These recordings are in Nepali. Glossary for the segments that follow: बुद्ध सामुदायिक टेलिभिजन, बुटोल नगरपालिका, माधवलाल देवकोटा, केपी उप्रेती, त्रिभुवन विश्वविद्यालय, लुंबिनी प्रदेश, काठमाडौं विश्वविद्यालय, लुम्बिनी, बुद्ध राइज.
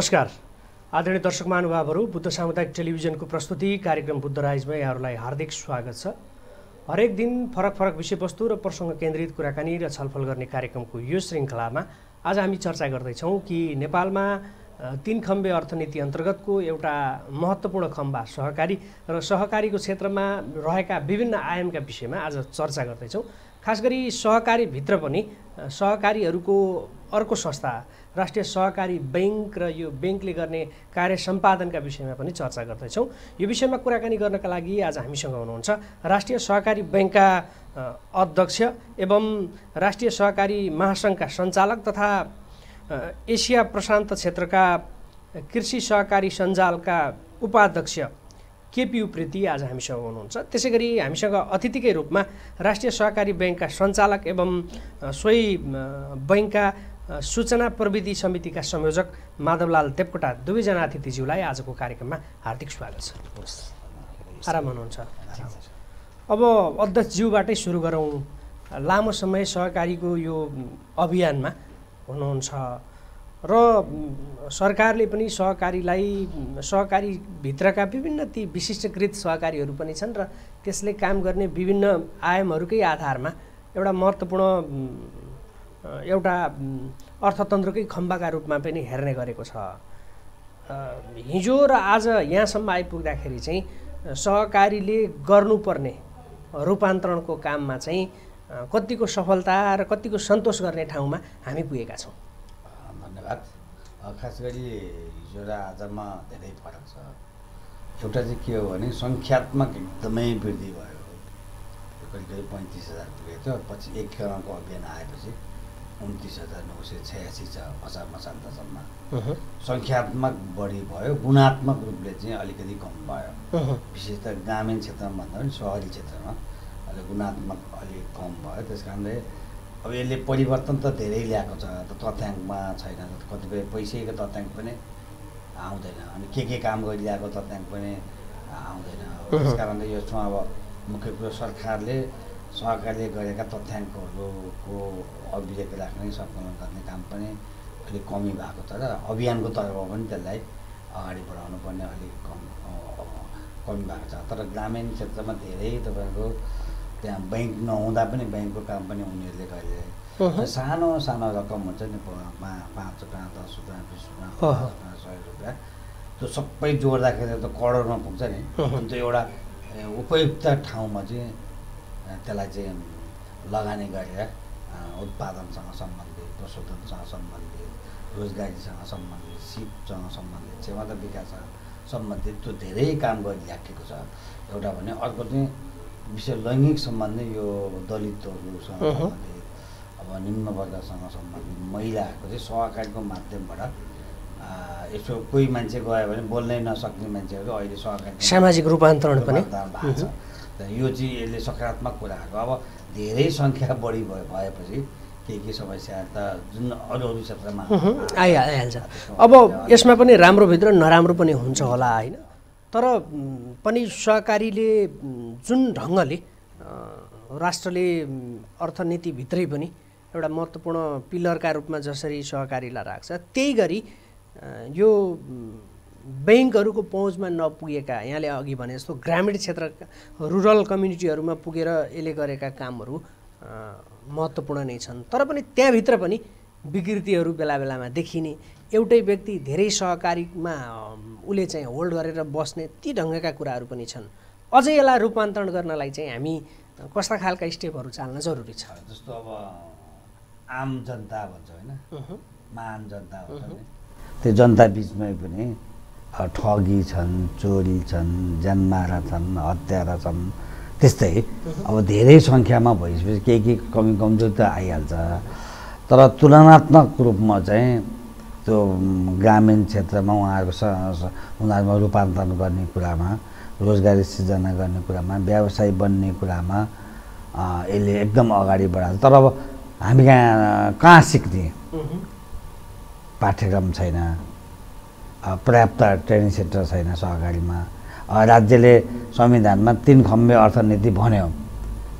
नमस्कार आदरणीय दर्शक महानुभावहरु, बुद्ध सामुदायिक टेलिभिजन को प्रस्तुति कार्यक्रम बुद्ध राइज में यहाँहरुलाई हार्दिक स्वागत छ। हरेक दिन फरक फरक विषयवस्तु र प्रसंग केन्द्रित कुराकानी र छलफल गर्ने कार्यक्रमको यो श्रृंखलामा आज हामी चर्चा गर्दै छौं कि नेपालमा तीन खम्बे अर्थनीति अन्तर्गतको एउटा महत्त्वपूर्ण खम्बा सहकारी र सहकारीको क्षेत्रमा रहेका विभिन्न आयामका विषयमा आज चर्चा गर्दै छौं। खासगरी सहकारी भित्र पनि सहकारीहरुको अर्को संस्था राष्ट्रिय सहकारी बैंक र यो बैंकले गर्ने कार्य सम्पादनका विषयमा पनि चर्चा गर्दै छौं। यो विषयमा कुराकानी गर्नका लागि आज हामीसँग हुनुहुन्छ राष्ट्रिय सहकारी बैंकका अध्यक्ष एवं राष्ट्रिय सहकारी महासंघका सञ्चालक तथा एशिया प्रशान्त क्षेत्रका कृषि सहकारी सञ्जालका उपाध्यक्ष केपी उप्रेती आज हामीसँग हुनुहुन्छ। त्यसैगरी हामीसँग अतिथिकै रूपमा राष्ट्रिय सहकारी बैंकका सञ्चालक एवं सोही बैंकका सूचना प्रविधि समितिका संयोजक माधवलाल देवकोटा दुवैजना अतिथिज्यूलाई आजको कार्यक्रममा हार्दिक स्वागत छ। आराम हुनुहुन्छ? अब अध्यक्षज्यूबाटै सुरु गरौँ। लामो समय सहकारीको यो अभियानमा हुनुहुन्छ र सरकारले पनि सहकारीलाई सहकारी भित्रका विभिन्न ती विशिष्टकृत सहकारीहरू पनि छन् र त्यसले काम गर्ने विभिन्न आयामहरूकै आधारमा एउटा महत्त्वपूर्ण एउटा अर्थतन्त्रकै खम्बाका रूपमा पनि हेर्ने गरेको छ। हिजो र आज यहाँसम्म आइपुग्दाखेरि चाहिँ सहकारीले गर्नुपर्ने रूपान्तरणको काममा चाहिँ कतिको सफलता र कतिको सन्तोष गर्ने ठाउँमा हामी पुगेका छौँ? धन्यवाद। खास गरी हिजो र आजमा धेरै फरक छ। एउटा चाहिँ के हो भने सङ्ख्यात्मक एकदमै वृद्धि भयो, करिब करिब 35,000 पुगेको छ। पछि एक करोडको अभियान आएपछि 29,986 छ असार मसान्तसम्म। सङ्ख्यात्मक बढी भयो, गुणात्मक रूपले चाहिँ अलिकति कम भयो। विशेषतः ग्रामीण क्षेत्रमा भन्दा पनि सहरी क्षेत्रमा अलि गुणात्मक अलिक कम भयो। त्यस कारणले अब यसले परिवर्तन त धेरै ल्याएको छ, तथ्याङ्कमा छैन। कतिपय पैसाको तथ्याङ्क पनि आउँदैन अनि के काम गरिरहेको तथ्याङ्क पनि आउँदैन। त्यस कारणले यो ठाउँ अब मुख्य कुरो सरकारले सहकारीले गरेका तथ्याङ्कहरूको अभिलेख राख्ने सङ्कलन गर्ने काम पनि अलिक कमी भएको छ र अभियानको तर्फमा पनि त्यसलाई अगाडि बढाउनु पर्ने अलिक कमी भएको छ। तर ग्रामीण क्षेत्रमा धेरै तपाईँको त्यहाँ बैंक नहुँदा पनि बैंकको काम पनि उनीहरूले गरे। सानो सानो रकम हुन्छ नि, 5 रुपियाँ, 10 रुपियाँ, 20 रुपियाँ, 50 रुपियाँ, 100 रुपियाँ, त्यो सबै जोड्दाखेरि त करोडमा पुग्छ नि। अन्त एउटा उपयुक्त ठाउँमा चाहिँ त्यसलाई चाहिँ लगानी गरेर उत्पादनसँग सम्बन्धित, प्रशोधनसँग सम्बन्धित, रोजगारीसँग सम्बन्धित, सिपसँग सम्बन्धित, सेवा र विकाससँग सम्बन्धित त्यो धेरै काम गरिराखेको छ। एउटा भने अर्को चाहिँ विशेष लैङ्गिक सम्बन्धी, यो दलितहरूसँग सम्बन्धित, अब निम्न वर्गसँग सम्बन्धित महिलाहरूको चाहिँ सहकारीको माध्यमबाट यसो कोही मान्छे गयो भने बोल्नै नसक्ने मान्छेहरू अहिले सहकारी सामाजिक रूपान्तरण पनि भएको छ। यो चाहिँ यसले सकारात्मक कुराहरू। अब धेरै सङ्ख्या बढी भएपछि के समस्या त जुन अरू अरू क्षेत्रमा आइहाल्छ। अब यसमा पनि राम्रो भित्र नराम्रो पनि हुन्छ होला होइन? तर पनि सहकारीले जुन ढङ्गले राष्ट्रले अर्थनीतिभित्रै पनि एउटा महत्त्वपूर्ण पिलरका रूपमा जसरी सहकारीलाई राख्छ, त्यही गरी यो बैंकहरूको पहुँचमा नपुगेका, यहाँले अघि भने जस्तो ग्रामीण क्षेत्र रुरल कम्युनिटीहरूमा पुगेर यसले गरेका कामहरू महत्त्वपूर्ण नै छन्। तर पनि त्यहाँभित्र पनि विकृतिहरू बेला बेलामा देखिने, एउटै व्यक्ति धेरै सहकारीमा उसले चाहिँ होल्ड गरेर बस्ने, ती ढङ्गका कुराहरू पनि छन्। अझै यसलाई रूपान्तरण गर्नलाई चाहिँ हामी कस्ता खालका स्टेपहरू चाल्न जरुरी छ? जस्तो अब आम जनता भन्छ होइन, महान जनता भन्छ, त्यो जनता बिचमै पनि ठगी छन्, चोरी छन्, जनमारा छन्, हत्यारा छन्। त्यस्तै अब धेरै सङ्ख्यामा भइसकेपछि केही कमी कमजोरी त आइहाल्छ। तर तुलनात्मक रूपमा चाहिँ त्यो ग्रामीण क्षेत्रमा उनीहरूमा रूपान्तरण गर्ने कुरामा, रोजगारी सिर्जना गर्ने कुरामा, व्यवसाय बन्ने कुरामा यसले एकदम अगाडि बढाएको छ। तर अब हामी कहाँ सिक्ने? पाठ्यक्रम छैन, पर्याप्त ट्रेनिङ सेन्टर छैन सहकारीमा। राज्यले संविधानमा 3 खम्बे अर्थनीति भन्यो।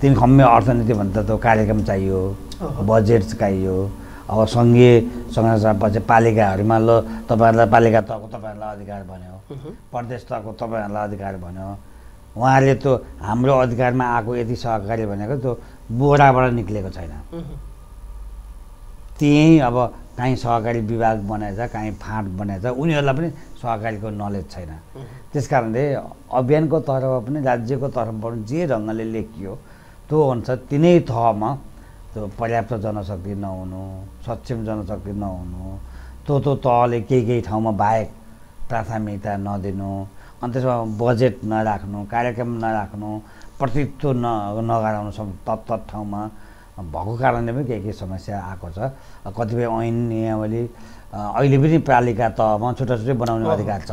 3 खम्बे अर्थनीति भन्दा त कार्यक्रम चाहियो, बजेट चाहियो, अब संघीय संरचना पालिकाहरूमा ल तपाईहरुलाई पालिका तहको तपाईहरुलाई अधिकार भन्यो, प्रदेश तहको तपाईहरुलाई अधिकार भन्यो। उहाँहरूले त्यो हाम्रो अधिकारमा आएको यति सहकारी भनेको त्यो बोराबाट निक्लेको छैन। त्यही अब कहीं सहकारी विभाग बनाएछ, कहीं फाँट बनाएछ, उनीहरुलाई पनि सहकारीको नलेज छैन। त्यसकारणले अभियानको तर्फमा पनि राज्यको तर्फमा पनि जे ढंगले लेखियो त्यो अनुसार तिनै तहमा तो पर्याप्त जनशक्ति नहुनु, सक्षम जनशक्ति नहुनु, तो तहले केही ठाउँमा बाहेक प्राथमिकता नदिनु, अनि त्यसमा बजेट नराख्नु, कार्यक्रम नराख्नु, प्रतित्व नगराउनु, सब तत्त ठाउँमा भएको कारणले पनि केही समस्या आएको छ। कतिपय ऐन नियमले अहिले पनि पालिका तहमा छुट्टा छुट्टै बनाउने अधिकार छ।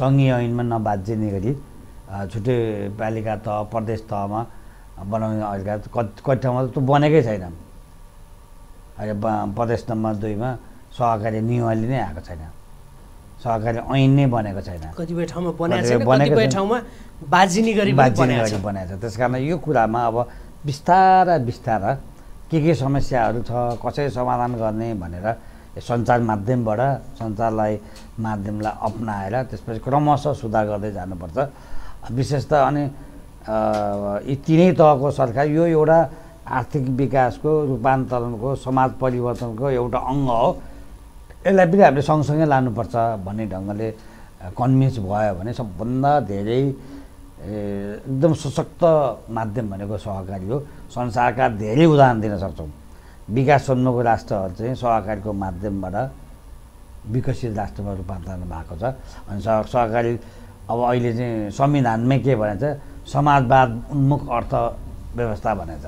संघीय ऐनमा नबाध्य नगरी छुट्टै पालिका तह प्रदेश तहमा बनाउने अधिकार कति ठाउँमा त बनेकै छैन। अहिले प्रदेश नम्बर 2 मा सहकारी नियमले नै आएको छैन, सहकारी ऐन नै बनेको छैन, कतिपय ठाउँमा बनाएको छ। त्यसकारण यो कुरामा अब बिस्तारा बिस्तारा के समस्याहरू छ, कसरी समाधान गर्ने भनेर सञ्चार माध्यमलाई अपनाएर त्यसपछि क्रमशः सुधार गर्दै जानुपर्छ। विशेषतः अनि यी तीनै तहको सरकार यो एउटा आर्थिक विकासको, रूपान्तरणको, समाज परिवर्तनको एउटा अङ्ग हो। यसलाई पनि हामीले सँगसँगै लानुपर्छ भन्ने ढङ्गले कन्भिन्स भयो भने सबभन्दा धेरै एकदम सशक्त माध्यम भनेको सहकारी हो। संसारका धेरै उदाहरण दिन सक्छौँ। विकास सम्मको राष्ट्रहरू चाहिँ सहकारीको माध्यमबाट विकसित राष्ट्रमा रूपान्तरण भएको छ। अनि सहकारी अब अहिले चाहिँ संविधानमै के भन्छ, समाजवाद उन्मुख अर्थव्यवस्था भन्छ।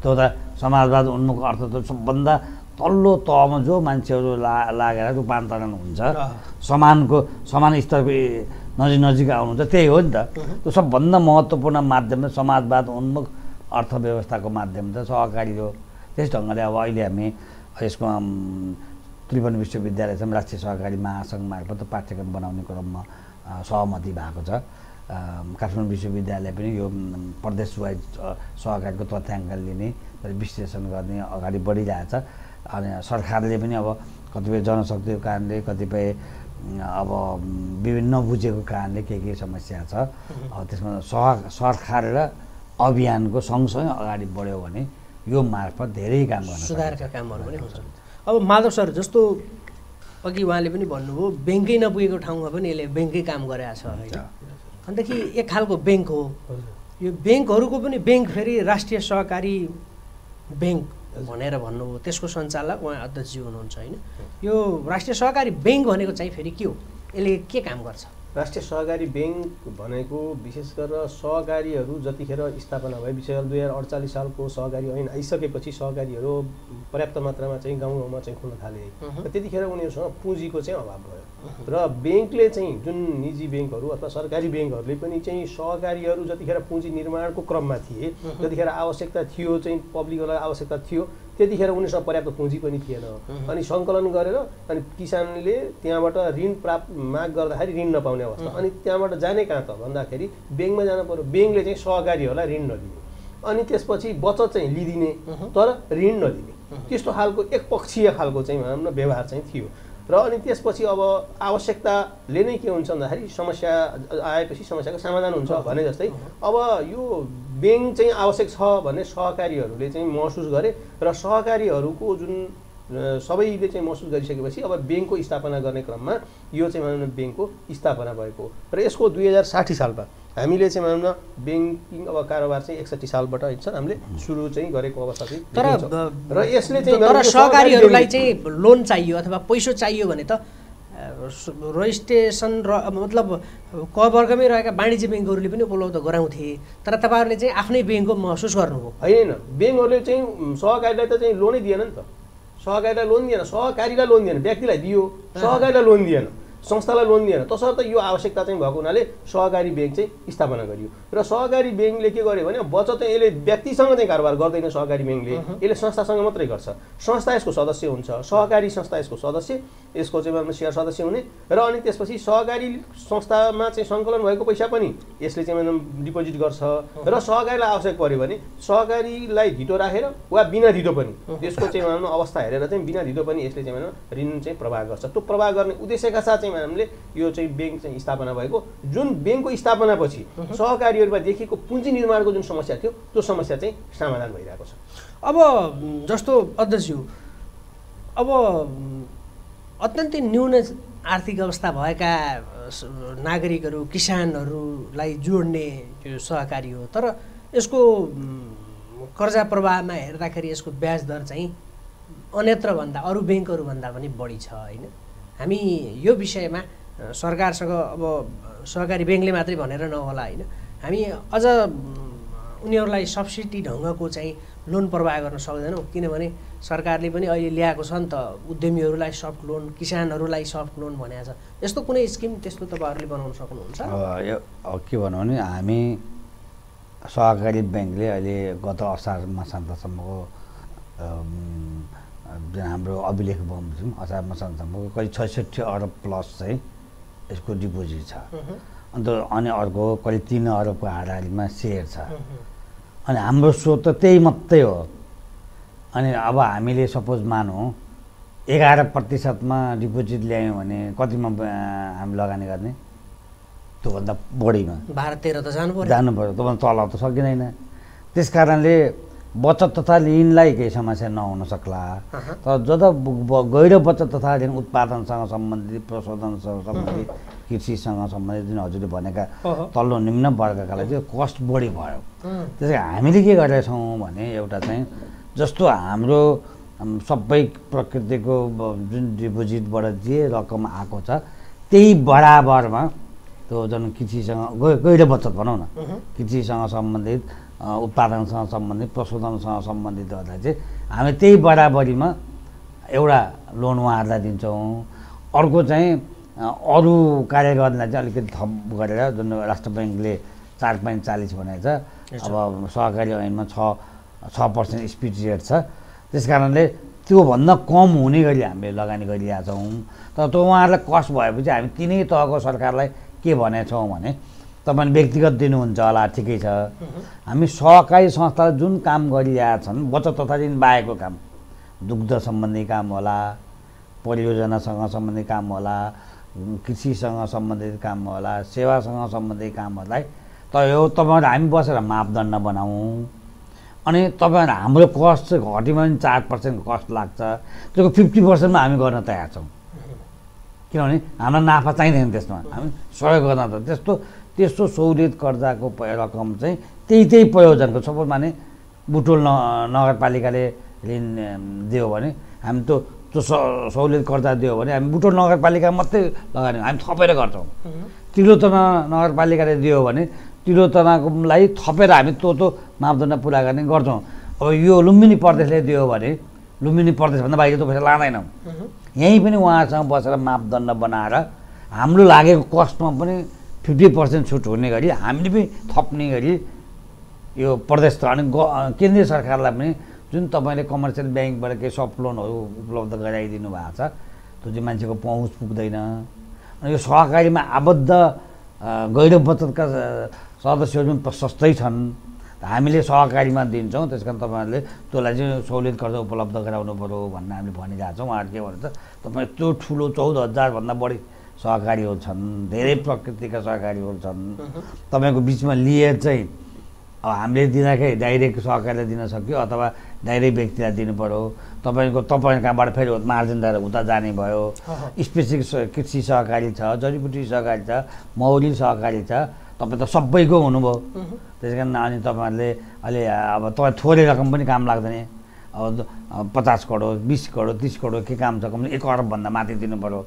त्यो त समाजवाद उन्मुख अर्थ त सबभन्दा तल्लो तहमा जो मान्छेहरू लागेर रूपान्तरण हुन्छ, समानको समान स्तरको नजिक आउनुहुन्छ, त्यही हो नि त। त्यो सबभन्दा महत्त्वपूर्ण माध्यम चाहिँ समाजवाद उन्मुख अर्थव्यवस्थाको माध्यम चाहिँ सहकारी हो। त्यस ढङ्गले अब अहिले हामी यसको त्रिभुवन विश्वविद्यालय चाहिँ राष्ट्रिय सहकारी महासंघ मार्फत पाठ्यक्रम बनाउने क्रममा सहमति भएको छ। काठमाडौं विश्वविद्यालय पनि यो प्रदेश वाइज सहकारीको तथ्याङ्क लिने र विश्लेषण गर्ने अगाडि बढिरहेछ। अनि सरकारले पनि अब कतिपय जनशक्तिको कारणले, कतिपय अब विभिन्न नबुझेको कारणले के समस्या छ, त्यसमा सरकार र अभियानको सँगसँगै अगाडि बढ्यो भने यो मार्फत धेरै काम गर्न सुधारका कामहरू पनि हुन्छ। अब माधव सर जस्तो अघि उहाँले पनि भन्नुभयो, ब्याङ्कै नपुगेको ठाउँमा पनि यसले ब्याङ्कै काम गरेछ होइन। अन्तखेरि एक खालको ब्याङ्क हो यो। ब्याङ्कहरूको पनि ब्याङ्क फेरि राष्ट्रिय सहकारी ब्याङ्क भनेर भन्नुभयो, त्यसको सञ्चालक उहाँ अध्यक्षजी हुनुहुन्छ होइन। यो राष्ट्रिय सहकारी ब्याङ्क भनेको चाहिँ फेरि के हो, यसले के काम गर्छ? राष्ट्रिय सहकारी ब्याङ्क भनेको विशेष गरेर सहकारीहरू जतिखेर स्थापना भए, विशेष गरेर 2048 सालको सहकारी ऐन आइसकेपछि सहकारीहरू पर्याप्त मात्रामा चाहिँ गाउँ गाउँमा चाहिँ खुल्न थाले। त्यतिखेर उनीहरूसँग पुँजीको चाहिँ अभाव भयो र ब्याङ्कले चाहिँ जुन निजी ब्याङ्कहरू अथवा सरकारी ब्याङ्कहरूले पनि चाहिँ सहकारीहरू जतिखेर पुँजी निर्माणको क्रममा थिए, जतिखेर आवश्यकता थियो चाहिँ पब्लिकलाई आवश्यकता थियो, त्यतिखेर उनीसँग पर्याप्त पुँजी पनि थिएन। अनि सङ्कलन गरेर अनि किसानले त्यहाँबाट ऋण प्राप्त माग गर्दाखेरि ऋण नपाउने अवस्था, अनि त्यहाँबाट जाने कहाँ त भन्दाखेरि ब्याङ्कमा जानु पर्यो। ब्याङ्कले चाहिँ सहकारीहरूलाई ऋण नदिने, अनि त्यसपछि बचत चाहिँ लिदिने तर ऋण नदिने, त्यस्तो खालको एकपक्षीय खालको चाहिँ भनौँ न व्यवहार चाहिँ थियो। र अनि त्यसपछि अब आवश्यकताले नै के हुन्छ भन्दाखेरि समस्या आएपछि समस्याको समाधान हुन्छ भने जस्तै अब यो ब्याङ्क चाहिँ आवश्यक छ भन्ने सहकारीहरूले चाहिँ महसुस गरे र सहकारीहरूको जुन सबैले चाहिँ महसुस गरिसकेपछि अब ब्याङ्कको स्थापना गर्ने क्रममा यो चाहिँ भनौँ न ब्याङ्कको स्थापना भएको र यसको 2060 सालमा हामीले चाहिँ भनौँ न ब्याङ्किङ अब कारोबार चाहिँ 61 सालबाट हामीले सुरु चाहिँ गरेको अवस्था चाहिँ र यसले चाहिँ तर सहकारीहरूलाई चाहिँ लोन चाहियो अथवा पैसा चाहियो भने त रजिस्ट्रेसन र मतलब क वर्गमै रहेका वाणिज्य ब्याङ्कहरूले पनि उपलब्ध गराउँथे, तर तपाईँहरूले चाहिँ आफ्नै ब्याङ्कको महसुस गर्नुभयो होइन। ब्याङ्कहरूले चाहिँ सहकारीलाई त चाहिँ लोनै दिएन नि त, सहकारीलाई लोन दिएन, व्यक्तिलाई दियो, सहकारीलाई लोन दिएन। संस्थालाई लोन दिएन। तसर्थ यो आवश्यकता चाहिँ भएको हुनाले सहकारी बैंक चाहिँ स्थापना गरियो र सहकारी बैंकले के गर्यो भने बचत यसले व्यक्तिसँग चाहिँ कारोबार गर्दैन। सहकारी बैंकले यसले संस्थासँग मात्रै गर्छ। संस्था यसको सदस्य हुन्छ, सहकारी संस्था यसको सदस्य, यसको चाहिँ शेयर सदस्य हुने र अनि त्यसपछि सहकारी संस्थामा चाहिँ संकलन भएको पैसा पनि यसले चाहिँ डिपोजिट गर्छ र सहकारीलाई आवश्यक पर्यो भने सहकारीलाई धितो राखेर वा बिना धितो पनि त्यसको चाहिँ अवस्था हेरेर चाहिँ बिना धितो पनि यसले चाहिँ ऋण चाहिँ प्रवाह गर्छ। त्यो प्रवाह गर्ने उद्देश्यका साथ चाहिँ हामीले यो चाहिँ बैंक चाहिँ स्थापना भएको, जुन बैंकको स्थापनापछि सहकारीहरुमा देखिएको पुँजी निर्माणको जुन समस्या थियो त्यो समस्या चाहिँ समाधान भइरहेको छ। अब जस्तो अध्यक्ष अब अत्यन्तै न्यून आर्थिक अवस्था भएका नागरिकहरू किसानहरूलाई जोड्ने यो सहकारी हो, तर यसको कर्जा प्रवाहमा हेर्दाखेरि यसको ब्याज दर चाहिँ अन्यत्र भन्दा अरू बैंकहरु भन्दा पनि बढी छ हैन। हामी यो विषयमा सरकारसँग अब सहकारी बैंकले मात्रै भनेर नहोला हैन, हामी अझ उनीहरूलाई सब्सिडी ढंगको चाहिँ लोन प्रवाह गर्न सक्दैनौँ, किनभने सरकारले पनि अहिले ल्याएको छ नि त उद्यमीहरूलाई सफ्ट लोन, किसानहरूलाई सफ्ट लोन भनेको छ। यस्तो कुनै स्किम त्यस्तो तपाईहरुले बनाउन सक्नुहुन्छ? यो के भन्नु भने हामी सहकारी बैंकले अहिले गत असारमा सान्तसम्मको जुन हाम्रो अभिलेख बमौँ असार मसानसम्मको करिब 66 अरब प्लस चाहिँ यसको डिपोजिट छ। अन्त अनि अर्को करिब 3 अरबको हाराहारीमा सेयर छ। अनि हाम्रो स्रोत त त्यही मात्रै हो। अनि अब हामीले सपोज मानौँ 11% डिपोजिट ल्यायौँ भने कतिमा हामी लगानी गर्ने? त्योभन्दा बढीमा 12-13 त जानु पर्यो, त्योभन्दा तल त सकिँदैन। त्यस कारणले बचत तथा ऋणलाई केही समस्या नहुन सक्ला, तर जता गैर बचत तथा ऋण उत्पादनसँग सम्बन्धित, प्रशोधनसँग सम्बन्धित, कृषिसँग सम्बन्धित जुन हजुरले भनेका तल्लो निम्न वर्गका लागि चाहिँ कस्ट बढी भयो। त्यसैले हामीले के गर्दैछौँ भने एउटा चाहिँ जस्तो हाम्रो सबै प्रकृतिको जुन डिपोजिटबाट जे रकम आएको छ त्यही बराबरमा त्यो जुन कृषिसँग गैर बचत भनौँ न, कृषिसँग सम्बन्धित, उत्पादनसँग सम्बन्धित, प्रशोधनसँग सम्बन्धित गर्दा चाहिँ हामी त्यही बराबरीमा एउटा लोन उहाँहरूलाई दिन्छौँ। अर्को चाहिँ अरू कार्यगरणलाई चाहिँ अलिकति थप गरेर जुन राष्ट्र बैंकले 4.40 भनेको छ, अब सहकारी ऐनमा 6% स्पिड रेट छ। त्यस कारणले त्योभन्दा कम हुने गरी हामीले लगानी गरिरहेका छौँ। तर त्यो उहाँहरूलाई कस्ट भएपछि हामी तिनै तहको सरकारलाई के भनेछौँ भने तपाईँ व्यक्तिगत दिनुहुन्छ होला, ठिकै छ, हामी सहकारी संस्थाले जुन काम गरिरहेका छन् बचत तथा ऋण बाहेकको काम, दुग्ध सम्बन्धी काम होला, परियोजनासँग सम्बन्धित काम होला, कृषिसँग सम्बन्धित काम होला, सेवासँग सम्बन्धित कामहरूलाई त यो तपाईँहरू हामी बसेर मापदण्ड बनाउँ। अनि तपाईँहरू हाम्रो कस्ट चाहिँ घट्यो भने 4% कस्ट लाग्छ, त्यसको 50% हामी गर्न तयार छौँ, किनभने हाम्रो नाफा चाहिँदैन, त्यसमा हामी सहयोग गर्न। त त्यस्तो सहुलियत कर्जाको रकम चाहिँ त्यही प्रयोजनको, सपोज माने बुटोल नगरपालिकाले ऋण दियो भने हामी त्यो सहुलियत कर्जा दियो भने हामी बुटोल नगरपालिका मात्रै लगानी हामी थपेर गर्छौँ। तिलोतना नगरपालिकाले दियो भने तिलोतनालाई थपेर हामी त्यो मापदण्ड पुरा गर्ने गर्छौँ। अब यो लुम्बिनी प्रदेशले दियो भने लुम्बिनी प्रदेशभन्दा बाहिर त्यो पैसा लाँदैनौँ, यहीँ पनि उहाँहरूसँग बसेर मापदण्ड बनाएर हाम्रो लागेको कस्टमा पनि 50% छुट हुने गरी हामीले पनि थप्ने गरी यो प्रदेश त अनि केन्द्रीय सरकारलाई पनि जुन तपाईँले कमर्सियल ब्याङ्कबाट केही सफ्ट लोनहरू उपलब्ध गराइदिनु भएको छ त्यो चाहिँ मान्छेको पहुँच पुग्दैन। अनि यो सहकारीमा आबद्ध गैर बचतका सदस्यहरू पनि प्रशस्तै छन्, हामीले सहकारीमा दिन्छौँ। त्यस कारण तपाईँहरूले त्यसलाई चाहिँ सहुलियत कर्जा उपलब्ध गराउनु पऱ्यो भन्ने हामीले भनिरहेको छौँ। उहाँहरू के भन्नुहुन्छ, तपाईँ त्यो ठुलो 14,000भन्दा बढी सहकारीहरू छन्, धेरै प्रकृतिका सहकारीहरू छन्, तपाईँको बिचमा लिएर चाहिँ अब हामीले दिँदाखेरि डाइरेक्ट सहकारीलाई दिन सक्यो अथवा डाइरेक्ट व्यक्तिलाई दिनु पर्यो। तपाईँ कहाँबाट फेरि मार्जिन दिएर उता जाने भयो। स्पेसिफिक कृषि सहकारी छ, जडीबुटी सहकारी छ, मौरी सहकारी छ, तपाईँ त सबैको हुनुभयो। त्यस कारण अनि तपाईँहरूले अहिले अब तपाईँ थोरै रकम पनि काम लाग्दैन, अब 50 करोड, 20 करोड, 30 करोड के काम छ, कम्ती 1 अरबभन्दा माथि दिनु पर्यो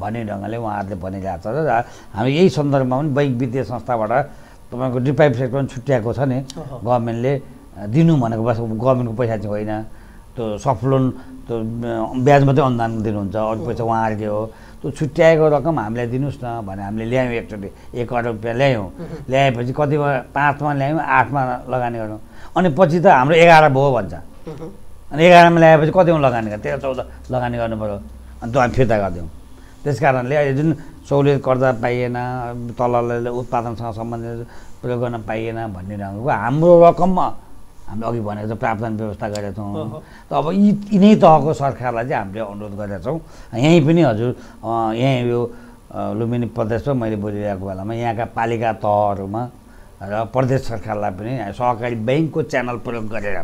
भन्ने ढङ्गले उहाँहरूले भनिरहेको छ। र हामी यही सन्दर्भमा पनि बैंक वित्तीय संस्थाबाट तपाईँको डिप्राइभ सेक्टर पनि छुट्याएको छ नि, गभर्मेन्टले दिनु भनेको बस गभर्मेन्टको पैसा चाहिँ होइन, सफ्ट लोन ब्याज मात्रै अनुदान दिनुहुन्छ, अरू पैसा उहाँहरूले हो। त्यो छुट्याएको रकम हामीलाई दिनुहोस् न भने हामीले ल्यायौँ, एकचोटि 1 करोड रुपियाँ ल्यायौँ। ल्याएपछि कतिमा 5 मा ल्यायौँ, 8 मा लगानी गरौँ, अनि पछि त हाम्रो 11 भयो भन्छ। अनि 11 मा ल्याएपछि कतिमा लगानी गर्छ, 13-14 लगानी गर्नु पर्यो, अनि त्यो हामी फिर्ता गर्दैनौँ। त्यस कारणले अहिले जुन सहुलियत कर्जा पाइएन, तलले उत्पादनसँग सम्बन्धित प्रयोग गर्न पाइएन भन्ने ढङ्गको हाम्रो रकममा हामीले अघि भनेको जस्तो प्रावधान व्यवस्था गरेका छौँ। त अब यिनै तहको सरकारलाई चाहिँ हामीले अनुरोध गरेका छौँ। यहीँ पनि हजुर, यहीँ यो लुम्बिनी प्रदेशमा मैले बोलिरहेको बेलामा यहाँका पालिका तहहरूमा र प्रदेश सरकारलाई पनि सहकारी ब्याङ्कको च्यानल प्रयोग गरेर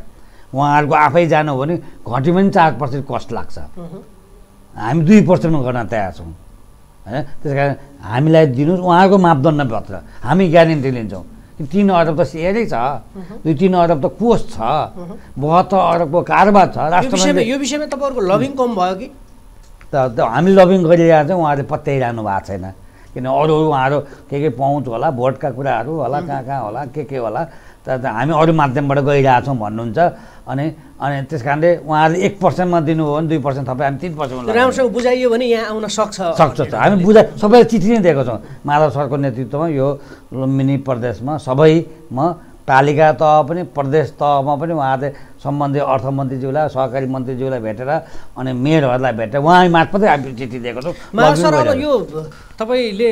उहाँहरूको आफै जानु हो भने घटीमा पनि 4% कस्ट लाग्छ, हामी 2% गर्न तयार छौँ। होइन, त्यस कारण हामीलाई दिनुहोस् उहाँहरूको मापदण्डभित्र, हामी ग्यारेन्टी लिन्छौँ। 3 अरब त सेयरै छ, 2-3 अरब त कोष छ, 72 अरबको कारोबार छ। यो विषयमा तपाईँहरूको लभिङ कम भयो कि? त हामीले लभिङ गरिरहेको छौँ, उहाँहरूले पत्याइरहनु भएको छैन। किन अरू उहाँहरू के पाउँछ होला, भोटका कुराहरू होला, कहाँ होला, के होला, त हामी अरू माध्यमबाट गइरहेछौँ भन्नुहुन्छ। अनि अनि त्यस कारणले उहाँहरूले 1%मा दिनुभयो भने 2% थपेर हामी 3% राम्रोसँग बुझाइयो भने यहाँ आउन सक्छ। हामी बुझाइ सबैलाई चिठी नै दिएको छौँ। माधव सरको नेतृत्वमा यो लुम्बिनी प्रदेशमा सबैमा पालिका तह पनि, प्रदेश तहमा पनि उहाँहरूले सम्बन्धित अर्थमन्त्रीज्यूलाई, सहकारी मन्त्रीज्यूलाई भेटेर अनि मेयरहरूलाई भेटेर उहाँ मार्फतै हामी चिठी दिएको छौँ। माधव सर, अब यो तपाईँले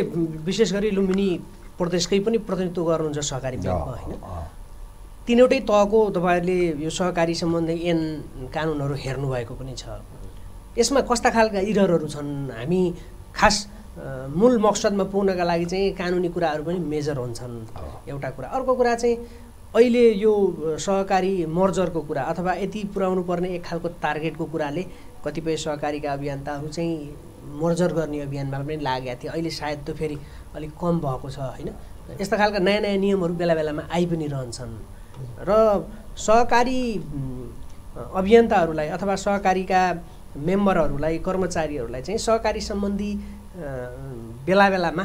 विशेष गरी लुम्बिनी प्रदेशकै पनि प्रतिनिधित्व गर्नुहुन्छ सहकारी ब्याङ्कमा, होइन? तिनवटै तहको तपाईँहरूले यो सहकारी सम्बन्धी ऐन कानुनहरू हेर्नुभएको पनि छ। यसमा कस्ता खालका इररहरू छन्? हामी खास मूल मकसदमा पुग्नका लागि चाहिँ कानुनी कुराहरू पनि मेजर हुन्छन्, एउटा कुरा। अर्को कुरा चाहिँ अहिले यो सहकारी मर्जरको कुरा अथवा यति पुर्याउनु पर्ने एक खालको टार्गेटको कुराले कतिपय सहकारीका अभियन्ताहरू चाहिँ मर्जर गर्ने अभियानमा पनि लागेका थिए। अहिले सायद त्यो फेरि अलिक कम भएको छ, होइन? यस्ता खालका नयाँ नयाँ नियमहरू बेला बेलामा आइ पनि रहन्छन् र सहकारी अभियन्ताहरूलाई अथवा सहकारीका मेम्बरहरूलाई, कर्मचारीहरूलाई चाहिँ सहकारी सम्बन्धी बेला बेलामा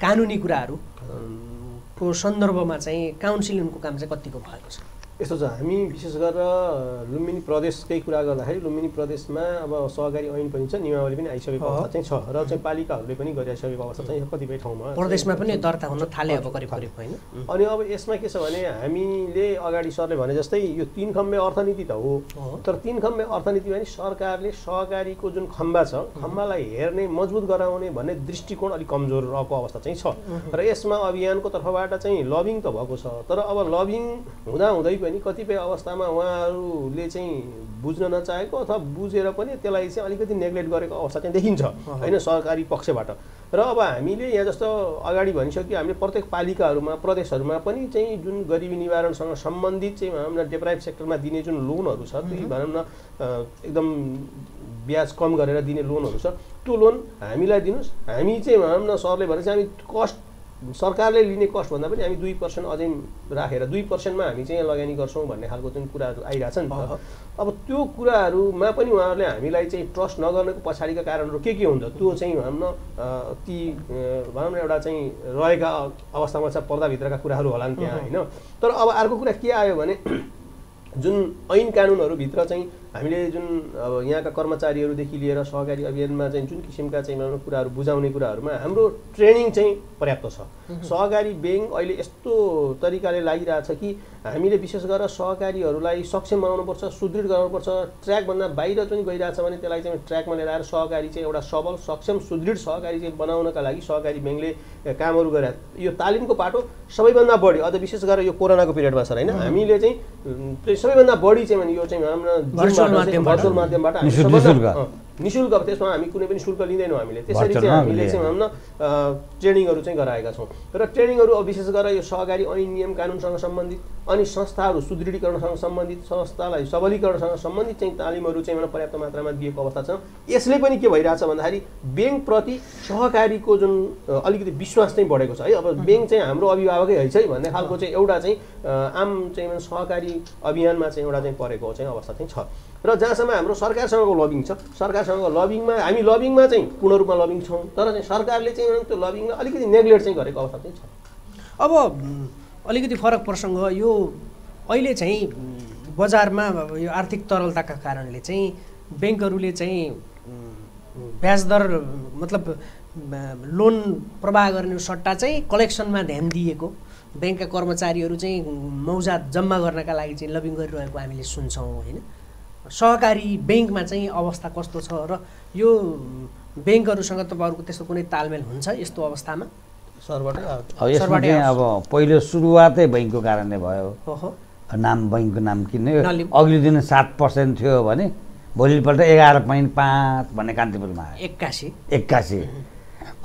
कानुनी कुराहरूको सन्दर्भमा चाहिँ काउन्सिलिङको काम चाहिँ कतिको भएको छ? यस्तो छ, हामी विशेष गरेर लुम्बिनी प्रदेशकै कुरा गर्दाखेरि लुम्बिनी प्रदेशमा अब सहकारी ऐन पनि छ, नियमावली पनि आइसकेको अवस्था चाहिँ छ, र चाहिँ पालिकाहरूले पनि गरिसकेको अवस्था चाहिँ कतिपय ठाउँमा प्रदेशमा पनि दर्ता हुन थाले अब करिब, होइन? अनि अब यसमा के छ भने हामीले अगाडि सरले भने जस्तै यो 3 खम्बे अर्थनीति त हो, तर 3 खम्बे अर्थनीति भने सरकारले सहकारीको जुन खम्बा छ, खम्बालाई हेर्ने, मजबुत गराउने भन्ने दृष्टिकोण अलिक कमजोर रहेको अवस्था चाहिँ छ। र यसमा अभियानको तर्फबाट चाहिँ लबिङ त भएको छ, तर अब लबिङ हुँदाहुँदै पनि कतिपय अवस्थामा उहाँहरूले चाहिँ बुझ्न नचाहेको अथवा बुझेर पनि त्यसलाई चाहिँ अलिकति नेग्लेक्ट गरेको अवस्था चाहिँ देखिन्छ, होइन, सरकारी पक्षबाट। र अब हामीले यहाँ जस्तो अगाडि भनिसक्यो, हामीले प्रत्येक पालिकाहरूमा, प्रदेशहरूमा पनि चाहिँ जुन गरिबी निवारणसँग सम्बन्धित चाहिँ भनौँ न डेप्राइभ सेक्टरमा दिने जुन लोनहरू छ, त्यो भनौँ न एकदम ब्याज कम गरेर दिने लोनहरू छ, त्यो लोन हामीलाई दिनुहोस्। हामी चाहिँ भनौँ न सरले भने चाहिँ हामी कस्ट, सरकारले लिने कस्टभन्दा पनि हामी 2% अझै राखेर 2%मा हामी चाहिँ लगानी गर्छौँ भन्ने खालको जुन कुराहरू आइरहेछ नि त, अब त्यो कुराहरूमा पनि उहाँहरूले हामीलाई चाहिँ ट्रस्ट नगर्नुको पछाडिका कारणहरू के हुन्छ, त्यो चाहिँ भनौँ न ती भनौँ न एउटा चाहिँ रहेका अवस्थामा चाहिँ पर्दाभित्रका कुराहरू होला नि त्यहाँ, होइन? तर अब अर्को कुरा के आयो भने जुन ऐन कानुनहरूभित्र चाहिँ हामीले जुन अब यहाँका कर्मचारीहरूदेखि लिएर सहकारी अभियानमा चाहिँ जुन किसिमका चाहिँ कुराहरू बुझाउने कुराहरूमा हाम्रो ट्रेनिङ चाहिँ पर्याप्त छ। सहकारी ब्याङ्क अहिले यस्तो तरिकाले लागिरहेछ कि हामीले विशेष गरेर सहकारीहरूलाई सक्षम बनाउनुपर्छ, सुदृढ गराउनुपर्छ। ट्र्याकभन्दा बाहिर जुन गइरहेछ भने त्यसलाई चाहिँ ट्र्याकमा लिएर आएर सहकारी चाहिँ एउटा सबल, सक्षम, सुदृढ सहकारी चाहिँ बनाउनका लागि सहकारी ब्याङ्कले कामहरू गरे। यो तालिमको पाटो सबैभन्दा बढी अझ विशेष गरेर यो कोरोनाको पिरियडमा सर, होइन, हामीले चाहिँ सबैभन्दा बढी चाहिँ यो चाहिँ हाम्रो भर्चुअल माध्यमबाट निःशुल्क, अब त्यसमा हामी कुनै पनि शुल्क लिँदैनौँ। हामीले त्यसरी चाहिँ हामीले चाहिँ भनौँ न ट्रेनिङहरू चाहिँ गराएका छौँ, र ट्रेनिङहरू अब विशेष गरेर यो सहकारी ऐन नियम कानुनसँग सम्बन्धित, अनि संस्थाहरू सुदृढीकरणसँग सम्बन्धित, संस्थालाई सबलीकरणसँग सम्बन्धित चाहिँ तालिमहरू चाहिँ पर्याप्त मात्रामा दिएको अवस्था छ। यसले पनि के भइरहेछ भन्दाखेरि ब्याङ्कप्रति सहकारीको जुन अलिकति विश्वास चाहिँ बढेको छ, है। अब ब्याङ्क चाहिँ हाम्रो अभिभावकै है चाहिँ भन्ने खालको चाहिँ एउटा चाहिँ आम चाहिँ सहकारी अभियानमा चाहिँ एउटा चाहिँ परेको चाहिँ अवस्था चाहिँ छ। र जहाँसम्म हाम्रो सरकारसँगको लबिङ छ, सरकारसँगको लबिङमा हामी लबिङमा चाहिँ पूर्ण रूपमा लबिङ छौँ, तर चाहिँ सरकारले चाहिँ त्यो लबिङलाई अलिकति नेग्लेक्ट चाहिँ गरेको अवस्था चाहिँ छ। अब अलिकति फरक प्रसङ्ग, यो अहिले चाहिँ बजार में यो आर्थिक तरलता का कारणले चाहिँ बैंकहरूले चाहिँ ब्याज दर मतलब लोन प्रवाह गर्ने सट्टा चाहिँ कलेक्सनमा ध्यान दिएको, बैंकका कर्मचारीहरू चाहिँ मौजात जम्मा गर्नका लागि चाहिँ लबिङ गरिरहेको हामीले सुन्छौं हैन। सहकारी बैंकमा चाहिँ अवस्था कस्तो छ र यो बैंकहरूसँग तपाईहरुको त्यस्तो कुनै तालमेल हुन्छ यस्तो अवस्थामा? सरबाट अब पहिलो सुरुवातै बैंकको कारणले भयो। नाम बैंकको नाम किन अघिल्लो दिन 7% थियो भने भोलिपल्ट 11.5 भन्ने कान्तिपुरमा आयो 81।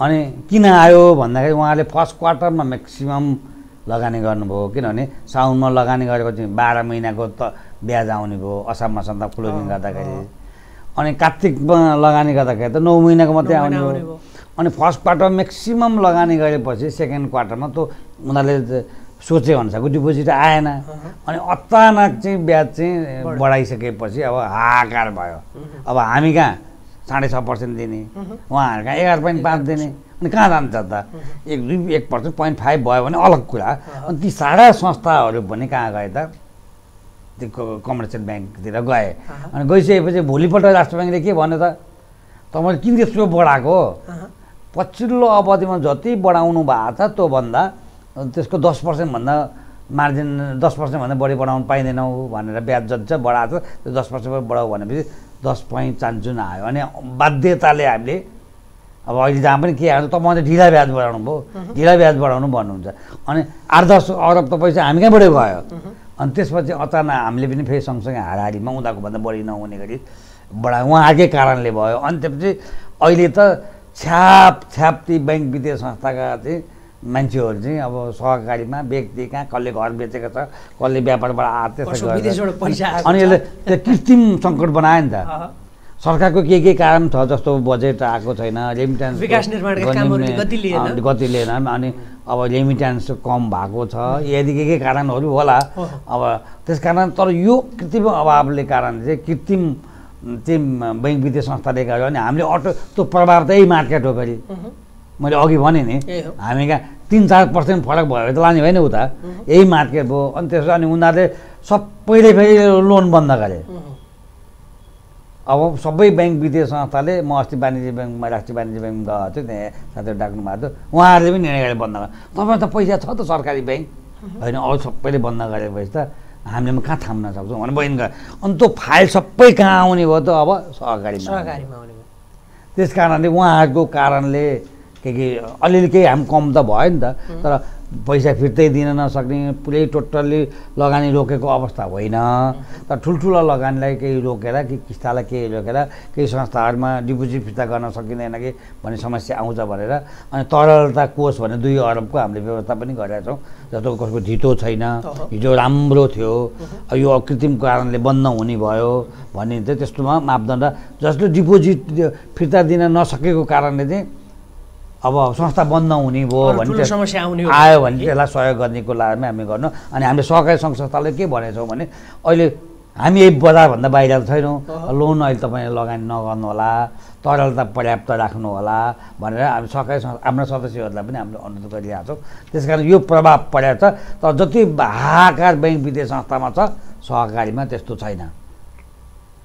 अनि किन आयो भन्दाखेरि उहाँले फर्स्ट क्वार्टरमा म्याक्सिमम लगानी गर्नुभयो, किनभने साउनमा लगानी गरेको चाहिँ 12 महिनाको त ब्याज आउने भयो असाममा सन्दा क्लोजिङ गर्दाखेरि, अनि कार्तिकमा लगानी गर्दाखेरि त 9 महिनाको मात्रै आउने भयो। अनि फर्स्ट क्वार्टरमा म्याक्सिमम लगानी गरेपछि सेकेन्ड क्वार्टरमा त उनीहरूले सोचे अनुसारको डिपोजिट आएन, अनि अचानक चाहिँ ब्याज चाहिँ बढाइसकेपछि अब हाहाकार भयो। अब हामी कहाँ 6.5% दिने, उहाँहरू कहाँ 11.5 दिने, अनि कहाँ जान्छ त? 1.5 भयो भने अलग कुरा, अनि ती सारा संस्थाहरू भने कहाँ गए त? कमर्सियल ब्याङ्कतिर गए। अनि गइसकेपछि भोलिपल्ट राष्ट्रिय ब्याङ्कले के भन्यो त? तपाईँले किन त्यस्तो बढाएको? पछिल्लो अवधिमा जति बढाउनु भएको छ त्योभन्दा त्यसको 10%भन्दा मार्जिन 10%भन्दा बढी बढाउनु पाइँदैनौ भनेर ब्याज जति बढाएको छ त्यो 10% बढाऊ भनेपछि 10.55 आयो। अनि बाध्यताले हामीले अब अहिले जहाँ पनि के आयो तपाईँ ढिला ब्याज बढाउनु भयो, ढिला ब्याज बढाउनु भन्नुहुन्छ, अनि 8-10 अरब त पैसा हामी कहाँबाट गयो? अनि त्यसपछि अचानक हामीले पनि फेरि सँगसँगै हाराहारीमा उनीहरूको भन्दा बढी नहुने गरी बढा उहाँकै कारणले भयो। अनि त्यसपछि अहिले त छ्याप ती बैंक वित्तीय संस्थाका चाहिँ मान्छेहरू चाहिँ अब सहकारीमा व्यक्ति कहाँ कसले घर बेचेको छ, कसले व्यापारबाट आर्थिक अनि यसले त्यो कृत्रिम सङ्कट बनायो नि त। सरकारको के कारण छ जस्तो बजेट आएको छैन, रेमिट्यान्स विकास निर्माणका कामहरुले गति लिएन, अनि अब रेमिट्यान्स कम भएको छ, यदि के कारणहरु होला। अब त्यसकारण तर यो कृत्रिम अभावले कारण चाहिँ कृत्रिम चाहिँ बैंक वित्तीय संस्थाले गर्यो। अनि हामीले अटो त्यो प्रभाव त्यही मार्केट हो गरी मैले अघि भने नि हामी कहाँ 3-4% फरक भयो त लाने होइन, उता यही मार्केट भयो। अनि त्यसो अनि उनीहरूले सबैले फेरि लोन बन्द गरे। अब सबै बैंक वित्तीय संस्थाले म अस्ति वाणिज्य ब्याङ्कमा राष्ट्रिय वाणिज्य ब्याङ्क गएको थियो, त्यहाँ साथीहरू डाक्नु भएको थियो, उहाँहरूले पनि निर्णय गरेर बन्द गरे। तपाईँ त पैसा छ त सरकारी ब्याङ्क होइन, अरू सबैले बन्द गरेपछि त हामीले कहाँ थाम्न सक्छौँ भने बहिनी गयो। अनि त्यो फाइल सबै कहाँ आउने भयो त? अब सहकारीमा आउने भयो। त्यस कारणले उहाँहरूको कारणले के अलिअलि केही हामी कम त भयो नि त, तर पैसा फिर्तै दिन नसक्ने पुरै टोटल्ली लगानी रोकेको अवस्था होइन। तर ठुल्ठुला लगानीलाई केही रोकेर कि किस्तालाई केही रोकेर केही संस्थाहरूमा डिपोजिट फिर्ता गर्न सकिँदैन कि भन्ने समस्या आउँछ भनेर अनि तरलता कोष भने 2 अरबको हामीले व्यवस्था पनि गरेका छौँ, जस्तो कसको ढिटो छैन, हिजो राम्रो थियो यो कृत्रिम कारणले बन्द हुने भयो भन्ने चाहिँ त्यस्तोमा मापदण्ड जसले डिपोजिट फिर्ता दिन नसकेको कारणले चाहिँ अब संस्था बन्द हुने भयो भने समस्या आयो भने त्यसलाई सहयोग गर्ने कुराहरूमा हामी गर्नु। अनि हामीले सहकारी सङ्घ संस्थाले के भनेछौँ भने अहिले हामी यही बजारभन्दा बाहिर छैनौँ, लोन अहिले तपाईँले लगानी नगर्नु होला, तरलता पर्याप्त राख्नु होला भनेर हामी सहकारी संस्था आफ्नो सदस्यहरूलाई पनि हामीले अनुरोध गरिरहेका छौँ। त्यसकारण यो प्रभाव पर्याप्त छ, तर जति हाहाकार बैंक वित्तीय संस्थामा छ सहकारीमा त्यस्तो छैन।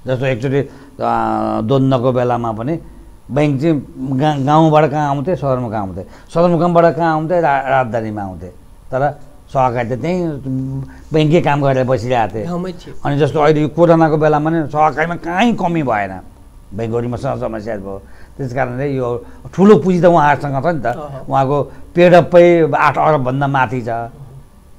जस्तो एकचोटि द्वन्द्वको बेलामा पनि बैंक चाहिँ गाउँबाट कहाँ आउँथे, सदरमुकाम आउँथे, सदरमुकामबाट कहाँ आउँथे, राजधानीमा आउँथे, तर सहकारी त त्यहीँ बैंकै काम गरेर बसिरहेको थिए। अनि जस्तो अहिले यो कोरोनाको बेलामा नि सहकारीमा कहीँ कमी भएन, बैंकहरूमा समस्या भयो। त्यस कारणले यो ठुलो पुँजी त उहाँहरूसँग छ नि त, उहाँको पेडअपै 8 अरबभन्दा माथि छ।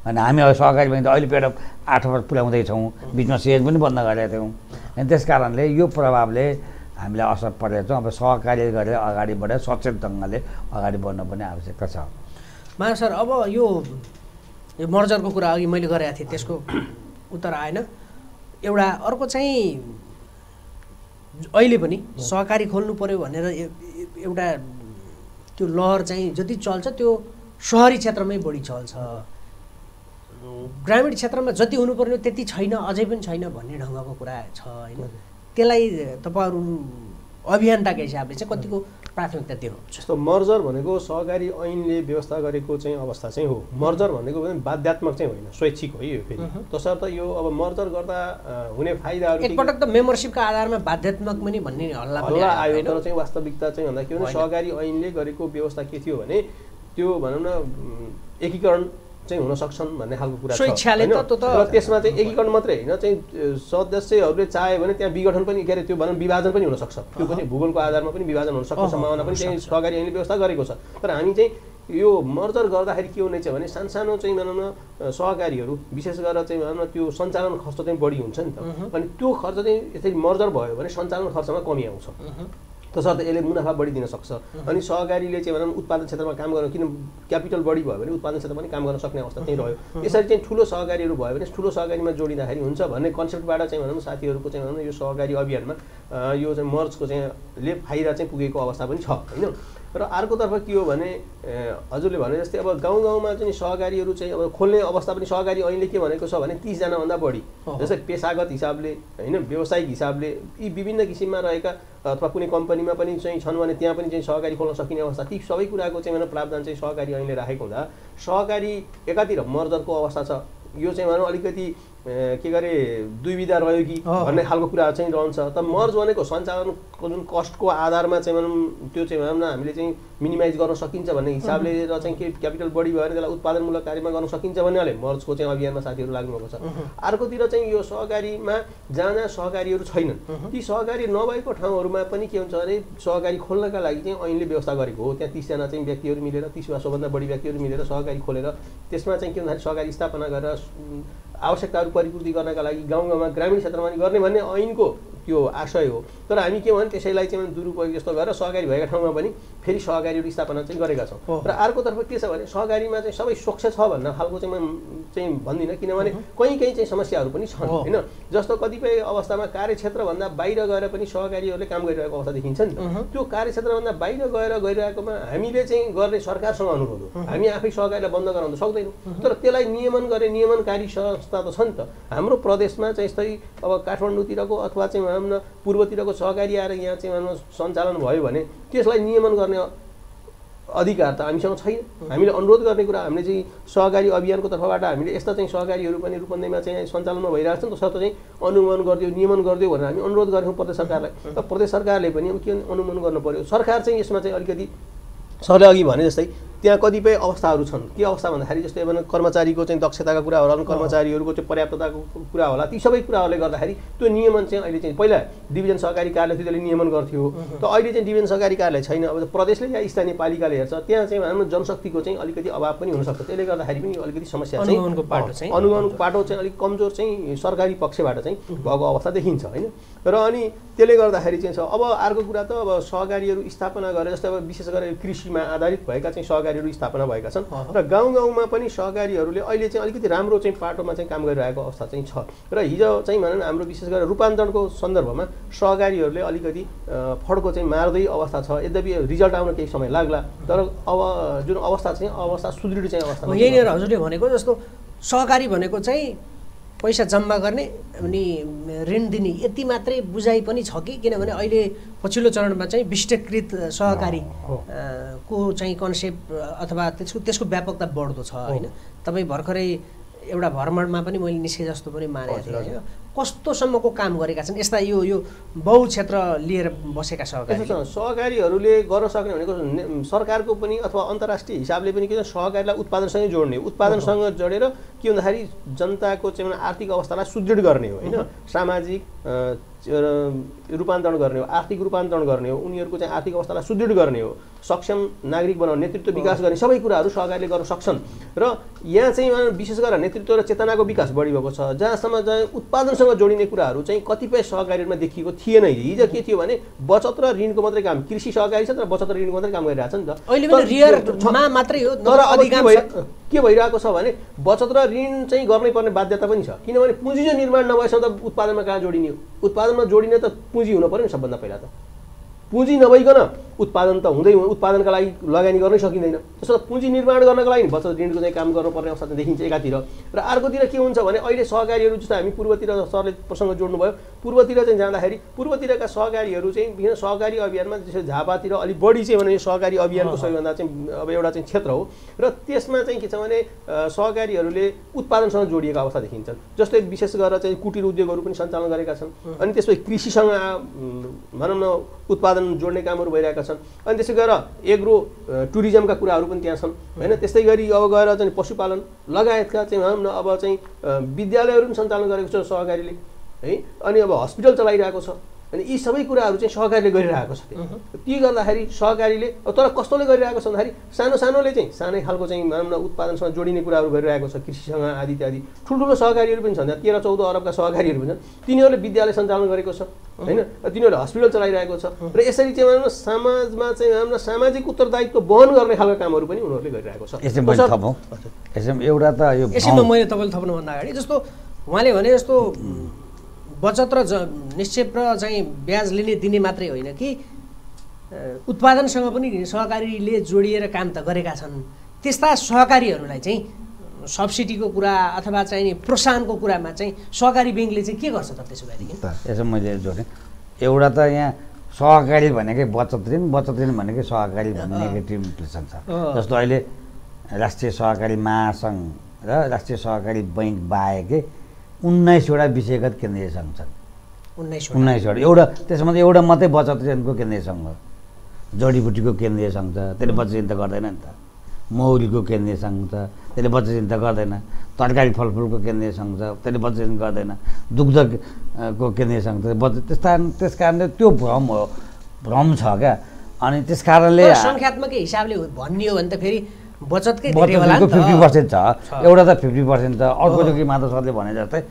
अनि हामी अब सहकारी बैंक त अहिले पेडअप 8 अरब पुर्याउँदैछौँ, बिचमा सेयर पनि बन्द गरेका थियौँ। अनि त्यस कारणले यो प्रभावले हामीलाई असर परेको छ। अब सहकार्य गरेर अगाडि बढेर सचेत ढङ्गले अगाडि बढ्नुपर्ने आवश्यकता छ। महाराज सर, अब यो मर्जरको कुरा अघि मैले गरेको थिएँ त्यसको उत्तर आएन एउटा। अर्को चाहिँ अहिले पनि सहकारी खोल्नु पर्यो भनेर एउटा त्यो लहर चाहिँ जति चल्छ त्यो सहरी क्षेत्रमै बढी चल्छ, ग्रामीण क्षेत्रमा जति हुनुपर्ने त्यति छैन, अझै पनि छैन भन्ने ढङ्गको कुरा छ होइन। त्यसलाई तपाईहरु अभियन्ताको हिसाबले चाहिँ कतिको प्राथमिकता दिनुहुन्छ? जस्तो मर्जर भनेको सहकारी ऐनले व्यवस्था गरेको चाहिँ अवस्था चाहिँ हो। मर्जर भनेको पनि बाध्यात्मक चाहिँ होइन, स्वैच्छिक हो यो फेरि। तसर्थ यो अब मर्जर गर्दा हुने फाइदाहरु एकपटक त मेम्बरशिपका आधारमा बाध्यात्मक पनि भन्ने हल्ला आयो, तर चाहिँ वास्तविकता चाहिँ भन्दा के हो भने सहकारी ऐनले गरेको व्यवस्था के थियो भने त्यो भनौँ न एकीकरण चाहिँ हुन सक्छन् भन्ने खालको कुरा छ। स्वेच्छाले त त्यसमा चाहिँ एकीकरण मात्रै हैन, चाहिँ सदस्यहरुले चाहे भने त्यहाँ विघटन पनि गरे, त्यो भनौं विभाजन पनि हुन सक्छ। त्यो पनि भूगोलको आधारमा पनि विभाजन हुन सक्छ, सम्भावना पनि चाहिँ सहकारी ऐनले व्यवस्था गरेको छ। तर हामी चाहिँ यो मर्जर गर्दाखेरि के हुने चाहिँ भने सानसानो चाहिँ भनौं न सहकारीहरु विशेष गरेर चाहिँ भनौं न त्यो सञ्चालन खर्च चाहिँ बढी हुन्छ नि त। अनि त्यो खर्च चाहिँ यसरी मर्जर भयो भने सञ्चालन खर्चमा कमी आउँछ, तसर्थ यसले मुनाफा बढी दिन सक्छ। अनि सहकारीले चाहिँ भनौँ उत्पादन क्षेत्रमा काम गर्नु, किन क्यापिटल बढी भयो भने उत्पादन क्षेत्रमा पनि काम गर्न सक्ने अवस्था त्यही रह्यो। यसरी चाहिँ ठुलो सहकारीहरू भयो भने ठुलो सहकारीमा जोडिँदाखेरि हुन्छ भन्ने कन्सेप्टबाट चाहिँ भनौँ साथीहरूको चाहिँ भनौँ यो सहकारी अभियानमा यो चाहिँ मर्जको चाहिँ ले फाइदा चाहिँ पुगेको अवस्था पनि छ हैन। र अर्कोतर्फ के हो भने हजुरले भने जस्तै अब गाउँ गाउँमा चाहिँ सहकारीहरू चाहिँ अब खोल्ने अवस्था पनि सहकारी ऐनले के भनेको छ भने 30 जनाभन्दा बढी, जस्तै पेसागत हिसाबले हैन व्यावसायिक हिसाबले यी विभिन्न किसिममा रहेका अथवा कुनै कम्पनीमा पनि चाहिँ छन् भने त्यहाँ पनि चाहिँ सहकारी खोल्न सकिने अवस्था, ती सबै कुराको चाहिँ भने प्रावधान चाहिँ सहकारी ऐनले राखेको हुँदा सहकारी एकातिर मर्जरको अवस्था छ। यो चाहिँ भनौँ अलिकति के गरे दुविधा रह्यो कि भन्ने खालको कुरा चाहिँ रहन्छ। त मर्ज भनेको सञ्चालनको जुन कस्टको आधारमा चाहिँ भनौँ त्यो चाहिँ भनौँ न हामीले चाहिँ मिनिमाइज गर्न सकिन्छ भन्ने हिसाबले र चाहिँ के क्यापिटल बढी भयो भने त्यसलाई उत्पादनमूलक कार्यमा गर्न सकिन्छ भन्नेले मर्जको चाहिँ अभियानमा साथीहरू लाग्नुभएको छ। अर्कोतिर चाहिँ यो सहकारीमा जहाँ सहकारीहरू छैनन् ती सहकारी नभएको ठाउँहरूमा पनि के हुन्छ भने सहकारी खोल्नका लागि चाहिँ ऐनले व्यवस्था गरेको हो। त्यहाँ 30 जना चाहिँ व्यक्तिहरू मिलेर 30 वा 100 भन्दा बढी व्यक्तिहरू मिलेर सहकारी खोलेर त्यसमा चाहिँ के भन्दाखेरि सहकारी स्थापना गरेर आवश्यकताहरू परिपूर्ति गर्नका लागि गाउँ गाउँमा ग्रामीण क्षेत्रमा पनि गर्ने भन्ने ऐनको त्यो आशय हो। तर हामी के भन्छौँ त्यसैलाई चाहिँ दुरुपयोग जस्तो गरेर सहकारी भएका ठाउँमा पनि फेरि सहकारीहरू स्थापना चाहिँ गरेका छौँ। र अर्कोतर्फ के छ भने सहकारीमा चाहिँ सबै स्वच्छ छ भन्न खालको चाहिँ म चाहिँ भन्दिनँ, किनभने कहीँ कहीँ चाहिँ समस्याहरू पनि छन् हैन। जस्तो कतिपय अवस्थामा कार्यक्षेत्रभन्दा बाहिर गएर पनि सहकारीहरूले काम गरिरहेको अवस्था देखिन्छ नि त। त्यो कार्यक्षेत्रभन्दा बाहिर गएर गरिरहेकोमा हामीले चाहिँ गर्ने सरकारसँग अनुरोध हो, हामी आफै सहकारीलाई बन्द गराउन सक्दैनौँ, तर त्यसलाई नियमन गर्ने नियमनकारी संस्था त छ नि त। हाम्रो प्रदेशमा चाहिँ यस्तै अब काठमाडौँतिरको अथवा चाहिँ भनौँ न पूर्वतिरको सहकारी आएर यहाँ चाहिँ भनौँ सञ्चालन भयो भने त्यसलाई नियमन गर्ने अधिकार त हामीसँग छैन। हामीले अनुरोध गर्ने कुरा हामीले चाहिँ सहकारी अभियानको तर्फबाट हामीले यस्ता चाहिँ सहकारीहरू पनि रूपन्देहीमा चाहिँ सञ्चालनमा भइरहेको छ, तसर्थ चाहिँ अनुमोदन गरिदियो नियमन गरिदियो भनेर हामी अनुरोध गर्यौँ प्रदेश सरकारलाई। त प्रदेश सरकारले पनि अब के अनुमोदन गर्नु पर्यो। सरकार चाहिँ यसमा चाहिँ अलिकति सरले अघि भने जस्तै त्यहाँ कतिपय अवस्थाहरू छन्। के अवस्था भन्दाखेरि जस्तै अब कर्मचारीको चाहिँ दक्षताका कुरा होला, कर्मचारीहरूको चाहिँ पर्याप्तताको कुरा होला, ती सबै कुराहरूले गर्दाखेरि त्यो नियमन चाहिँ अहिले चाहिँ पहिला डिभिजन सहकारी कार्यालय थियो, त्यसले नियमन गर्थ्यो। त अहिले चाहिँ डिभिजन सहकारी कार्यालय छैन। अब प्रदेशले या स्थानीय पालिकाले हेर्छ, त्यहाँ चाहिँ हाम्रो जनशक्तिको चाहिँ अलिकति अभाव पनि हुनसक्छ। त्यसले गर्दाखेरि पनि अलिकति समस्या चाहिँ अनुगमनको बाटो चाहिँ अलिक कमजोर चाहिँ सरकारी पक्षबाट चाहिँ भएको अवस्था देखिन्छ हैन। र अनि त्यसले गर्दाखेरि चाहिँ अब अर्को कुरा त अब सहकारीहरू स्थापना गरेर जस्तै अब विशेष गरेर कृषिमा आधारित भएका चाहिँ सहकारीहरू स्थापना भएका छन् र गाउँ गाउँमा पनि सहकारीहरूले अहिले चाहिँ अलिकति राम्रो चाहिँ पाटोमा चाहिँ काम गरिरहेको अवस्था चाहिँ छ। र हिजो चाहिँ भनौँ न हाम्रो विशेष गरेर रूपान्तरणको सन्दर्भमा सहकारीहरूले अलिकति फड्को चाहिँ मार्दै अवस्था छ। यद्यपि रिजल्ट आउन केही समय लाग्ला, तर अब जुन अवस्था चाहिँ अवस्था सुदृढ चाहिँ अवस्था यहीँनिर हजुरले भनेको जस्तो सहकारी भनेको चाहिँ पैसा जम्मा गर्ने अनि ऋण दिने यति मात्रै बुझाइ पनि छ कि? किनभने अहिले पछिल्लो चरणमा चाहिँ विष्टकृत सहकारी को चाहिँ कन्सेप्ट अथवा त्यसको व्यापकता बढ्दो छ हैन। तपाईँ भर्खरै एउटा भ्रमणमा पनि मैले निस्के जस्तो पनि मानेको थिएँ, कस्तोसम्मको काम गरेका छन् यस्ता यो बहु क्षेत्र लिएर बसेका सहकारी? सहकारीहरूले गर्न सक्ने भनेको सरकारको पनि अथवा अन्तर्राष्ट्रिय हिसाबले पनि के सहकारीलाई उत्पादनसँगै जोड्ने, उत्पादनसँग जोडेर के भन्दाखेरि जनताको चाहिँ आर्थिक अवस्थालाई सुदृढ गर्ने हो हैन। सामाजिक रूपान्तरण गर्ने हो, आर्थिक रूपान्तरण गर्ने हो, उनीहरूको चाहिँ आर्थिक अवस्थालाई सुदृढ गर्ने हो, सक्षम नागरिक बनाउने, नेतृत्व विकास गर्ने, सबै कुराहरू सहकारीले गर्न सक्छन्। र यहाँ चाहिँ विशेष गरेर नेतृत्व र चेतनाको विकास बढी भएको छ, जहाँसम्म चाहिँ उत्पादनसँग जोडिने कुराहरू चाहिँ कतिपय सहकारीहरूमा देखिएको थिएन। हिजो के थियो भने बचत र ऋणको मात्रै काम, कृषि सहकारी क्षेत्र बचत र ऋणको मात्रै काम गरिरहेछ नि त। अहिले पनि रियरमा मात्रै हो, तर अधिकांश के भइरहेको छ भने बचत र ऋण चाहिँ गर्नै पर्ने बाध्यता पनि छ, किनभने पुँजी जो निर्माण नभएसम्म त उत्पादनमा कहाँ जोडिने हो? उत्पादनमा जोडिने त पुँजी हुनु पर्यो नि सबभन्दा पहिला। त पुँजी नभइकन उत्पादन त हुँदै उत्पादनका लागि लगानी गर्न सकिदैन। त्यसर्थ पुँजी निर्माण गर्नका लागि बचत ऋणको चाहिँ काम गर्नुपर्ने अवस्था देखिन्छ एकातिर। र अर्कोतिर के हुन्छ भने अहिले सहकारीहरू जस्तो हामी पूर्वतिर सरले प्रसंग जोड्नुभयो, पूर्वतिर चाहिँ जाँदाखेरि पूर्वतिरका सहकारीहरू चाहिँ विभिन्न सहकारी अभियानमा जस्तो झापातिर अलि बढी चाहिँ भने सहकारी अभियानको सबैभन्दा चाहिँ अब एउटा चाहिँ क्षेत्र हो र त्यसमा चाहिँ के छ भने सहकारीहरूले उत्पादनसँग जोडिएको अवस्था देखिन्छ। जस्तै विशेष गरेर चाहिँ कुटीर उद्योगहरू पनि सञ्चालन गरेका छन्, अनि त्यसपछि कृषिसँग भनौं न उत्पादन जोड्ने कामहरू भइरहेका छन्, अनि त्यसै गरेर एग्रो टुरिज्मका कुराहरू पनि त्यहाँ छन् हैन। त्यस्तै गरी अब गएर चाहिँ पशुपालन लगायतका चाहिँ भनौं न अब चाहिँ विद्यालयहरू पनि सञ्चालन गरेको छ सहकारीले है, अनि अब हस्पिटल चलाइरहेको छ, अनि यी सबै कुराहरू चाहिँ सहकारीले गरिरहेको छ। त्यो गर्दाखेरि सहकारीले तर कस्तोले गरिरहेको छ भन्दाखेरि सानोले चाहिँ सानै खालको चाहिँ भनौं न उत्पादनसँग जोडिने कुराहरू गरिरहेको छ, कृषिसँग आदि इत्यादि। ठुल्ठुलो सहकारीहरू पनि छन्, 13-14 अरबका सहकारीहरू पनि छन्, तिनीहरूले विद्यालय सञ्चालन गरेको छ हैन, तिनीहरूले हस्पिटल चलाइरहेको छ र यसरी चाहिँ भनौं न समाजमा चाहिँ भनौं न सामाजिक उत्तरदायित्व वहन गर्ने खालको कामहरू पनि उनीहरूले गरिरहेको छ। एउटा त यो यसमा मैले तपाईले थप्नु भन्दा अगाडि जस्तो उहाँले भने जस्तो बचत र निक्षेप र चाहिँ ब्याज लिने दिने मात्रै होइन कि उत्पादनसँग पनि सहकारीले जोडिएर काम त गरेका छन्। त्यस्ता सहकारीहरूलाई चाहिँ सब्सिडीको कुरा अथवा चाहिँ प्रोत्साहनको कुरामा चाहिँ सहकारी बैंकले चाहिँ के गर्छ त त्यसो भएदेखि? यसो मैले जोडेँ, एउटा त यहाँ सहकारी भनेकै बचत ऋण भनेकै सहकारी भन्ने टिमलेसन छ। जस्तो अहिले राष्ट्रिय सहकारी महासंघ र राष्ट्रिय सहकारी बैंक बाहेकै 19 वटा विषयगत केन्द्रीय सङ्घ छन्, 19 वटा। एउटा त्यसमा एउटा मात्रै बचत ऋणको केन्द्रीय सङ्घ हो, जडीबुटीको केन्द्रीय सङ्घ छ, त्यसले बचत ऋण त गर्दैन नि त, मौरीको केन्द्रीय सङ्घ छ, त्यसले बचत ऋण त गर्दैन, तरकारी फलफुलको केन्द्रीय सङ्घ छ, त्यसले बचत ऋण गर्दैन, दुग्धको केन्द्रीय सङ्घ छ। त्यस कारणले त्यो भ्रम छ क्या। अनि त्यस कारणले सङ्ख्यात्मकै हिसाबले भन्ने हो भने त फेरि बचतकै 50% छ, एउटा त 50% छ। अर्को जो कि माधव सरले भने जस्तै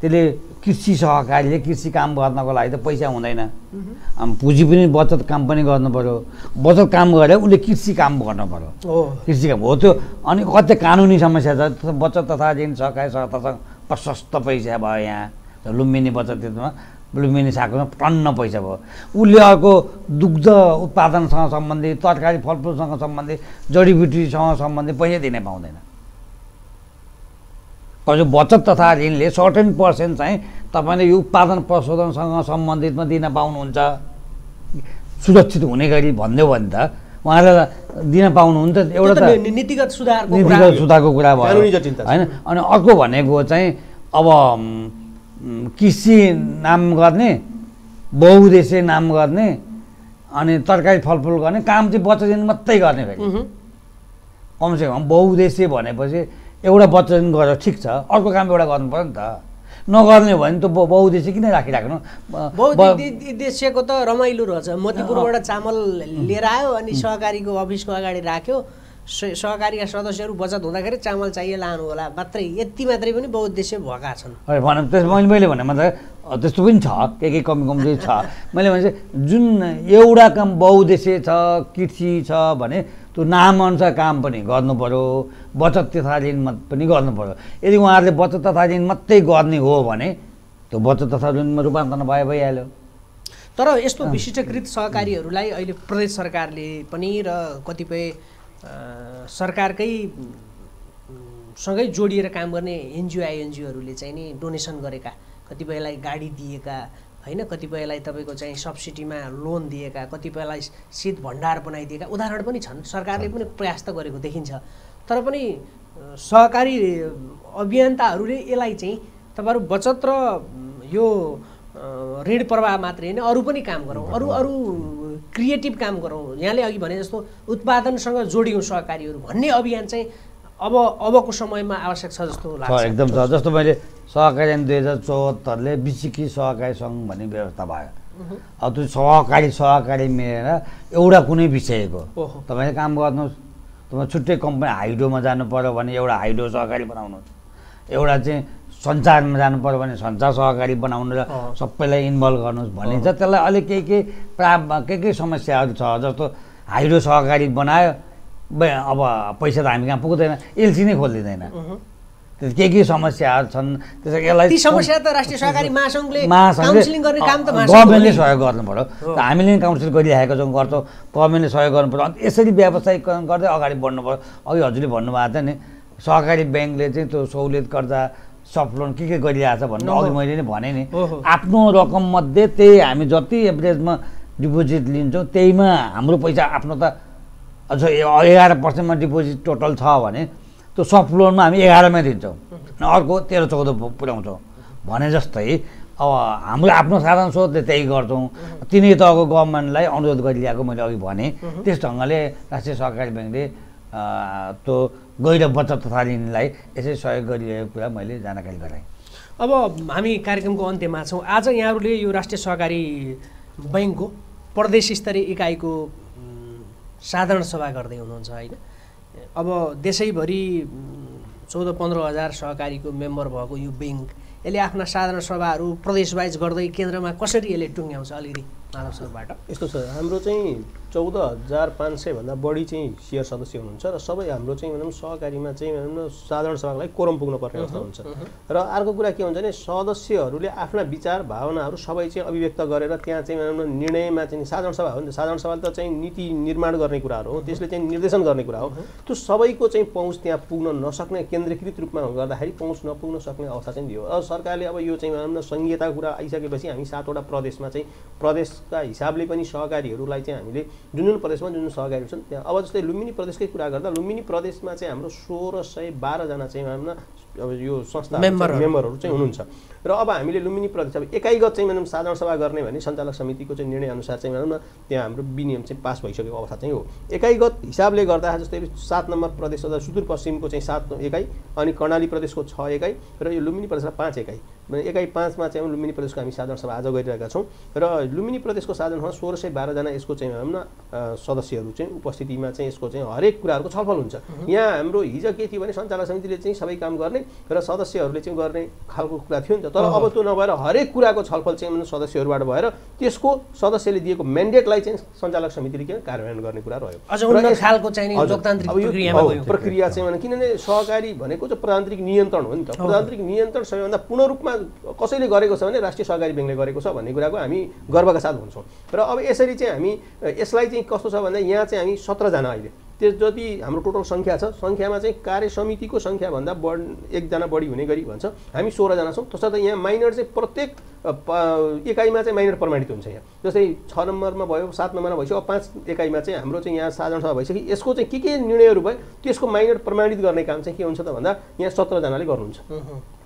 त्यसले कृषि सहकारीले कृषि काम गर्नको लागि त पैसा हुँदैन, पुँजी पनि बचत काम पनि गर्नु पर्यो, बचत काम गरेर उसले कृषि काम गर्नु पर्यो, कृषि काम हो त्यो। अनि कतै कानुनी समस्या छ, बचत तथा ऋण सहकारी संस्थासँग प्रशस्त पैसा भयो, यहाँ लुम्बिनी बचत ऋणमा लुम्बिनी शाखामा टन्न पैसा भयो, उसले अर्को दुग्ध उत्पादनसँग सम्बन्धित, तरकारी फलफुलसँग सम्बन्धित, जडीबुटीसँग सम्बन्धित पैसा दिन पाउँदैन। हजुर, बचत तथा ऋणले 17% चाहिँ तपाईँले यो उत्पादन प्रशोधनसँग सम्बन्धितमा दिन पाउनुहुन्छ, सुरक्षित हुने गरी भन्यो भने त उहाँलाई दिन पाउनुहुन्छ। एउटा त नीतिगत सुधारको कुरा भयो होइन। अनि अर्को भनेको चाहिँ अब कृषि नाम गर्ने, बहुउद्देश्य नाम गर्ने, अनि तरकारी फलफुल गर्ने काम चाहिँ बचत ऋण मात्रै गर्ने फेरि। कमसेकम बहुउद्देश्य भनेपछि एउटा बचत ऋण गरेर ठिक छ, अर्को काम एउटा गर्नु पर्यो नि त। नगर्ने भने त बहुउद्देश्य किन राखिराख्नु? बहुउद्देश्यको त रमाइलो रहेछ, मतिपुरबाट चामल लिएर आयो अनि सहकारीको अफिसको अगाडि राख्यो, सहकारीका सदस्यहरू बचत हुँदाखेरि चामल चाहिए लानु होला मात्रै, यति मात्रै पनि बहुउद्देश्य भएका छन्। मैले भने मात्रै त्यस्तो पनि छ, केही कमी कमजोरी छ। मैले भने जुन एउटा काम बहुउद्देश्य छ, कृषि छ भने त्यो नामअनुसार काम पनि गर्नु पर्यो, बचत तथा ऋण पनि गर्नु पर्यो। यदि उहाँहरूले बचत तथा ऋण मात्रै गर्ने हो भने त्यो बचत तथा ऋणमा रूपान्तरण भइहाल्यो। तर यस्तो विशिष्टकृत सहकारीहरूलाई अहिले प्रदेश सरकारले पनि र कतिपय सरकारकै सँगै जोडिएर काम गर्ने एनजिओहरूले चाहिँ नि डोनेसन गरेका, कतिपयलाई गाडी दिएका हैन, कतिपयलाई तपाईँको चाहिँ सब्सिडीमा लोन दिएका, कतिपयलाई शीत भण्डार बनाइदिएका उदाहरण पनि छन्। सरकारले पनि प्रयास त गरेको देखिन्छ, तर पनि सहकारी अभियन्ताहरूले यसलाई चाहिँ तपाईँहरू बचत र यो ऋण प्रवाह मात्रै होइन, अरू पनि काम गरौँ, अरू अरू क्रिएटिभ काम गरौँ, यहाँले अघि भने जस्तो उत्पादनसँग जोडियौँ सहकारीहरू भन्ने अभियान चाहिँ अबको समयमा आवश्यक छ जस्तो लाग्छ। एकदम छ। जस्तो मैले सहकारी 2074ले विशिष्ट सहकारी सङ्घ भन्ने व्यवस्था भयो, अब त्यो सहकारी मिलेर एउटा कुनै विषयको तपाईँले काम गर्नुहोस्, तपाईँ छुट्टै कम्पनी हाइडोमा जानु पर्यो भने एउटा हाइडो सहकारी बनाउनुहोस्, एउटा चाहिँ सञ्चारमा जानु पर्यो भने सञ्चार सहकारी बनाउनु र सबैलाई इन्भल्भ गर्नुहोस् भनिन्छ। त्यसलाई अलिक के समस्याहरू छ, जस्तो हाइड्रो सहकारी बनायो अब पैसा त हामी कहाँ पुग्दैन, एलसी नै खोलिदिँदैन, के समस्याहरु छन् त्यसैले समस्या त राष्ट्रिय सहकारी महासंघले काउन्सिलिङ गर्ने काम त गभर्नमेन्टले सहयोग गर्नु पर्यो। हामीले काउन्सिल गरिरहेका छौं, गर्छौं, गभर्नमेन्टले सहयोग गर्नु पर्यो। यसरी व्यावसायिकरण गर्दै अगाडि बढ्नु पर्यो। अघि हजुरले भन्नुभएको थियो नि सहकारी बैंकले चाहिँ त्यो सहुलियत कर्जा सफ्ट लोन के गरिरहेछ भन्नु, अघि मैले नै भने नि आफ्नो रकम मध्ये त्यही हामी जति एभरेजमा डिपोजिट लिन्छौं त्यहीमा हाम्रो पैसा आफ्नो त अझ 11% डिपोजिट टोटल छ भने तो सफ्ट लोन में हम 11 में दिन्छौं, अर्को 13-14 पुर्याउँछौं भने जस्तै अब हाम्रो आफ्नो साधारण सोचले त्यही गर्छौं। तिनै तहको गभर्नमेन्टलाई अनुरोध गरिरहेको मैले अघि भने त्यस ढंगले राष्ट्रिय सहकारी बैंकले तो गैर बचत तथा ऋणलाई यसै सहयोग गरिरहेको कुरा मैले जानकारी गराएँ। अब हामी कार्यक्रमको अन्त्यमा छौं। आज यहाँहरुले यो राष्ट्रिय सहकारी बैंकको प्रदेश स्तरीय इकाइको साधारण सभा गर्दै हुनुहुन्छ हैन? अब देशैभरि 14-15 हजार सहकारी को मेम्बर भएको यो बैंक यसले आफ्ना साधारण सभाहरू प्रदेशवाइज गर्दै केन्द्रमा कसरी यसले टुङ्ग्याउँछ अलिकति मानवसरबाट? यस्तो छ, हाम्रो चाहिँ 14,500 भन्दा बढी चाहिँ शेयर सदस्य हुनुहुन्छ र सबै हाम्रो चाहिँ भनौं सहकारीमा चाहिँ भनौं साधारण सभालाई कोरम पुग्न पर्ने अवस्था हुन्छ। र अर्को कुरा के हुन्छ भने सदस्यहरूले आफ्ना विचार भावनाहरू सबै चाहिँ अभिव्यक्त गरेर त्यहाँ चाहिँ भनौं निर्णयमा चाहिँ साधारण सभा हो नि, साधारण सभाले त चाहिँ नीति निर्माण गर्ने कुराहरू हो, त्यसले चाहिँ निर्देशन गर्ने कुरा हो। त्यो सबैको चाहिँ पहुँच त्यहाँ पुग्न नसक्ने, केन्द्रीकृत रूपमा गर्दाखेरि पहुँच नपुग्न सक्ने अवस्था चाहिँ थियो। अब सरकारले अब यो चाहिँ भनौं संघीयताको कुरा आइसकेपछि हामी 7 वटा प्रदेशमा चाहिँ प्रदेशका हिसाबले पनि सहकारीहरूलाई चाहिँ हामीले जुन प्रदेशमा जुन सहकारी छन् त्यहाँ अब जस्तै लुम्बिनी प्रदेशकै कुरा गर्दा लुम्बिनी प्रदेशमा चाहिँ हाम्रो 1,612 जना चाहिँ अब यो संस्था मेम्बरहरू चाहिँ हुनुहुन्छ। र अब हामीले लुम्बिनी प्रदेश अब एकाइगत चाहिँ भनौं साधारण सभा गर्ने भने सञ्चालक समितिको चाहिँ निर्णय अनुसार चाहिँ भनौं न त्यहाँ हाम्रो विनियम चाहिँ पास भइसकेको अवस्था चाहिँ हो। एकाइगत हिसाबले गर्दा जस्तै 7 नम्बर प्रदेश अथवा सुदूरपश्चिमको चाहिँ 7 एकाइ, अनि कर्णाली प्रदेशको 6 एकाइ र यो लुम्बिनी प्रदेशको 5 एकाइ, भने 1.5 मा चाहिँ लुम्बिनी प्रदेशको हामी साधारण सभा आज गरिरहेका छौँ। र लुम्बिनी प्रदेशको साधारण सभा 1,612 जना यसको चाहिँ भनौं न सदस्यहरू चाहिँ उपस्थितिमा चाहिँ यसको चाहिँ हरेक कुराहरूको छलफल हुन्छ। यहाँ हाम्रो हिजो के थियो भने सञ्चालक समितिले चाहिँ सबै काम गर्ने र सदस्यहरूले चाहिँ गर्ने खालको कुरा थियो नि त, तर अब त्यो नभएर हरेक कुराको छलफल चाहिँ सदस्यहरूबाट भएर त्यसको सदस्यले दिएको म्यान्डेटलाई चाहिँ सञ्चालक समितिले के कार्यान्वयन गर्ने कुरा रह्यो। अब प्रक्रिया चाहिँ किनभने सहकारी भनेको चाहिँ प्रजातान्त्रिक नियन्त्रण हो नि त, प्रजातान्त्रिक नियन्त्रण सबैभन्दा पूर्ण रूपमा कसैले गरेको छ भने राष्ट्रिय सहकारी बैंकले गरेको छ भन्ने कुराको हामी गर्वका साथ भन्छौँ। र अब यसरी चाहिँ हामी यसलाई चाहिँ कस्तो छ भन्दा यहाँ चाहिँ हामी 17 जना अहिले त्यस जति हाम्रो टोटल संख्या छ संख्यामा चाहिँ कार्य समितिको संख्याभन्दा बढी 1 जना बढी हुने गरी भन्छ, हामी 16 जना छौँ। तसर्थ यहाँ माइनर चाहिँ प्रत्येक एकाइमा चाहिँ माइनर प्रमाणित हुन्छ। यहाँ जस्तै 6 नम्बरमा भयो, 7 नम्बरमा भइसक्यो, अब 5 एकाइमा चाहिँ हाम्रो चाहिँ यहाँ साधारण सभा भइसक्यो। यसको चाहिँ के निर्णयहरू भयो त्यसको माइनर प्रमाणित गर्ने काम चाहिँ के हुन्छ त भन्दा यहाँ 17 जनाले गर्नुहुन्छ।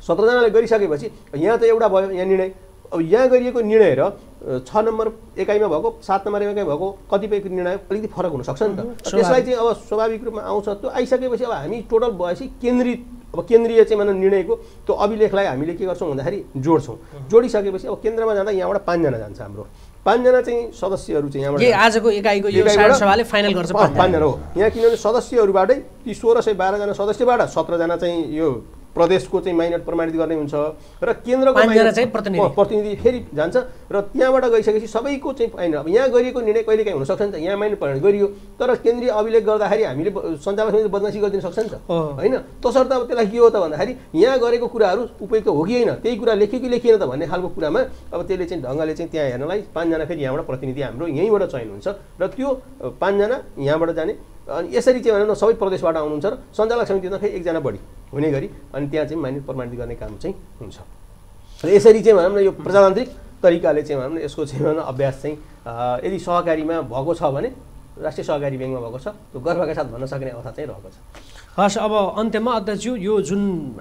17 जनाले गरिसकेपछि यहाँ त एउटा भयो यहाँ निर्णय, अब यहाँ गरिएको निर्णय र 6 नम्बर एकाइमा भएको 7 नम्बर एकाइ भएको कतिपय निर्णय अलिकति फरक हुनसक्छ नि त। त्यसलाई चाहिँ अब स्वाभाविक रूपमा आउँछ। त्यो आइसकेपछि अब हामी टोटल भएपछि केन्द्रित अब केन्द्रीय चाहिँ मानव निर्णयको त्यो अभिलेखलाई हामीले के गर्छौँ भन्दाखेरि जोड्छौँ। जोडिसकेपछि अब केन्द्रमा जाँदा यहाँबाट 5 जना जान्छ, हाम्रो 5 जना चाहिँ सदस्यहरू चाहिँ यहाँबाट आजको एकाइको यो साधारण सभाले फाइनल गर्छ 5 जना हो। यहाँ किनभने सदस्यहरूबाटै ती 1,612 जना सदस्यबाट 17 जना चाहिँ यो प्रदेशको चाहिँ माइनर प्रमाणित गर्ने हुन्छ र केन्द्रको चाहिँ प्रतिनिधि फेरि जान्छ र त्यहाँबाट गइसकेपछि सबैको चाहिँ माइनर अब यहाँ गरिएको निर्णय कहिलेकाहीँ हुनसक्छ नि त। यहाँ माइनर प्रमाणित गरियो तर केन्द्रीय अभिलेख गर्दाखेरि हामीले सञ्चालक समितिले बदमासी गरिदिन सक्छ नि त, होइन? तसर्थ अब त्यसलाई के हो त भन्दाखेरि यहाँ गरेको कुराहरू उपयुक्त हो कि होइन, त्यही कुरा लेख्यो कि लेखिएन त भन्ने खालको कुरामा अब त्यसले चाहिँ ढङ्गले चाहिँ त्यहाँ हेर्नलाई 5 जना फेरि यहाँबाट प्रतिनिधि हाम्रो यहीँबाट चयन हुन्छ र त्यो 5 जना यहाँबाट जाने। अनि यसरी चाहिँ भनौँ न सबै प्रदेशबाट आउनुहुन्छ र सञ्चालक समितिमा फेरि 1 जना बढी हुने गरी अनि त्यहाँ चाहिँ माइनर प्रमाणित गर्ने काम चाहिँ हुन्छ। र यसरी चाहिँ भनौँ न यो प्रजातान्त्रिक तरिकाले चाहिँ भनौँ न यसको चाहिँ भनौँ अभ्यास चाहिँ यदि सहकारीमा भएको छ भने राष्ट्रिय सहकारी बैंकमा भएको छ त्यो गर्वका साथ भन्न सक्ने अवस्था चाहिँ रहेको छ। हस्, अब अन्त्यमा अध्यक्षज्यू यो जुन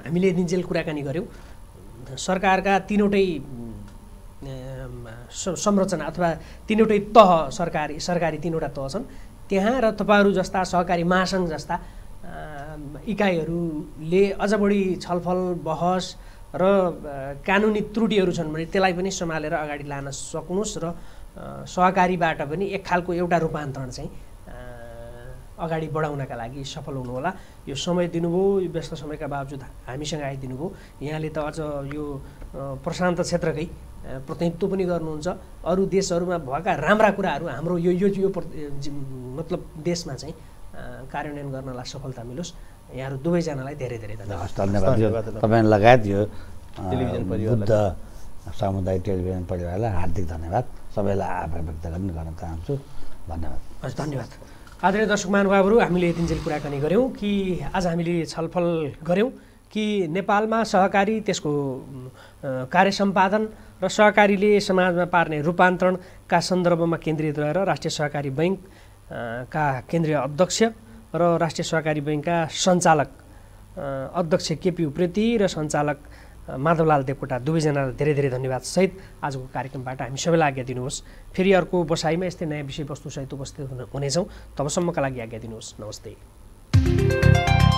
हामीले दिनजेल कुराकानी गऱ्यौँ सरकारका 3वटै संरचना अथवा 3वटै तह सरकारी 3वटा तह छन्, त्यहाँ र तपाईहरू जस्ता सहकारी महासंघ जस्ता इकाइहरूले अझ बढी छलफल बहस र कानुनी त्रुटिहरू छन् भने त्यसलाई पनि सम्हालेर अगाडि लान सक्नुहोस् र सहकारीबाट पनि एक खालको एउटा रूपान्तरण चाहिँ अगाडि बढाउनका लागि सफल हुनुहोला। यो समय दिनुभयो, यो व्यस्त समयका बावजुद हामीसँग आइदिनु भयो। यहाँले त अझ यो प्रशान्त क्षेत्रकै प्रतिनिधित्व पनि गर्नुहुन्छ, अरू देशहरूमा भएका राम्रा कुराहरू हाम्रो यो यो, यो, यो मतलब देशमा चाहिँ कार्यान्वयन गर्नलाई सफलता मिलोस् यहाँ दुवैजनालाई धेरै धेरै धन्यवाद। धन्यवाद तपाईंलाई यो बुद्ध सामुदायिक टेलिभिजन परिवारलाई हार्दिक धन्यवाद। सबैलाई आभार व्यक्त गर्न चाहन्छु। धन्यवाद। हजुर धन्यवाद। आदरणीय दर्शक महानुभावहरु, हामीले यतिन्जेल कुराकानी गर्यौं कि आज हामीले छलफल गर्यौं कि नेपालमा सहकारी त्यसको कार्य सम्पादन र सहकारीले समाजमा पार्ने रूपान्तरणका सन्दर्भमा केन्द्रित रहेर राष्ट्रिय सहकारी बैंक का केन्द्रीय अध्यक्ष र राष्ट्रिय सहकारी बैंकका सञ्चालक अध्यक्ष केपी उप्रेती र सञ्चालक माधवलाल देवकोटा दुवैजनालाई धेरै धेरै धन्यवाद सहित आजको कार्यक्रमबाट हामी सबैलाई आज्ञा दिनुहोस्। फेरि अर्को बसाइमा यस्तै नयाँ विषयवस्तुसहित उपस्थित हुनेछौँ। तबसम्मका लागि आज्ञा दिनुहोस्। नमस्ते।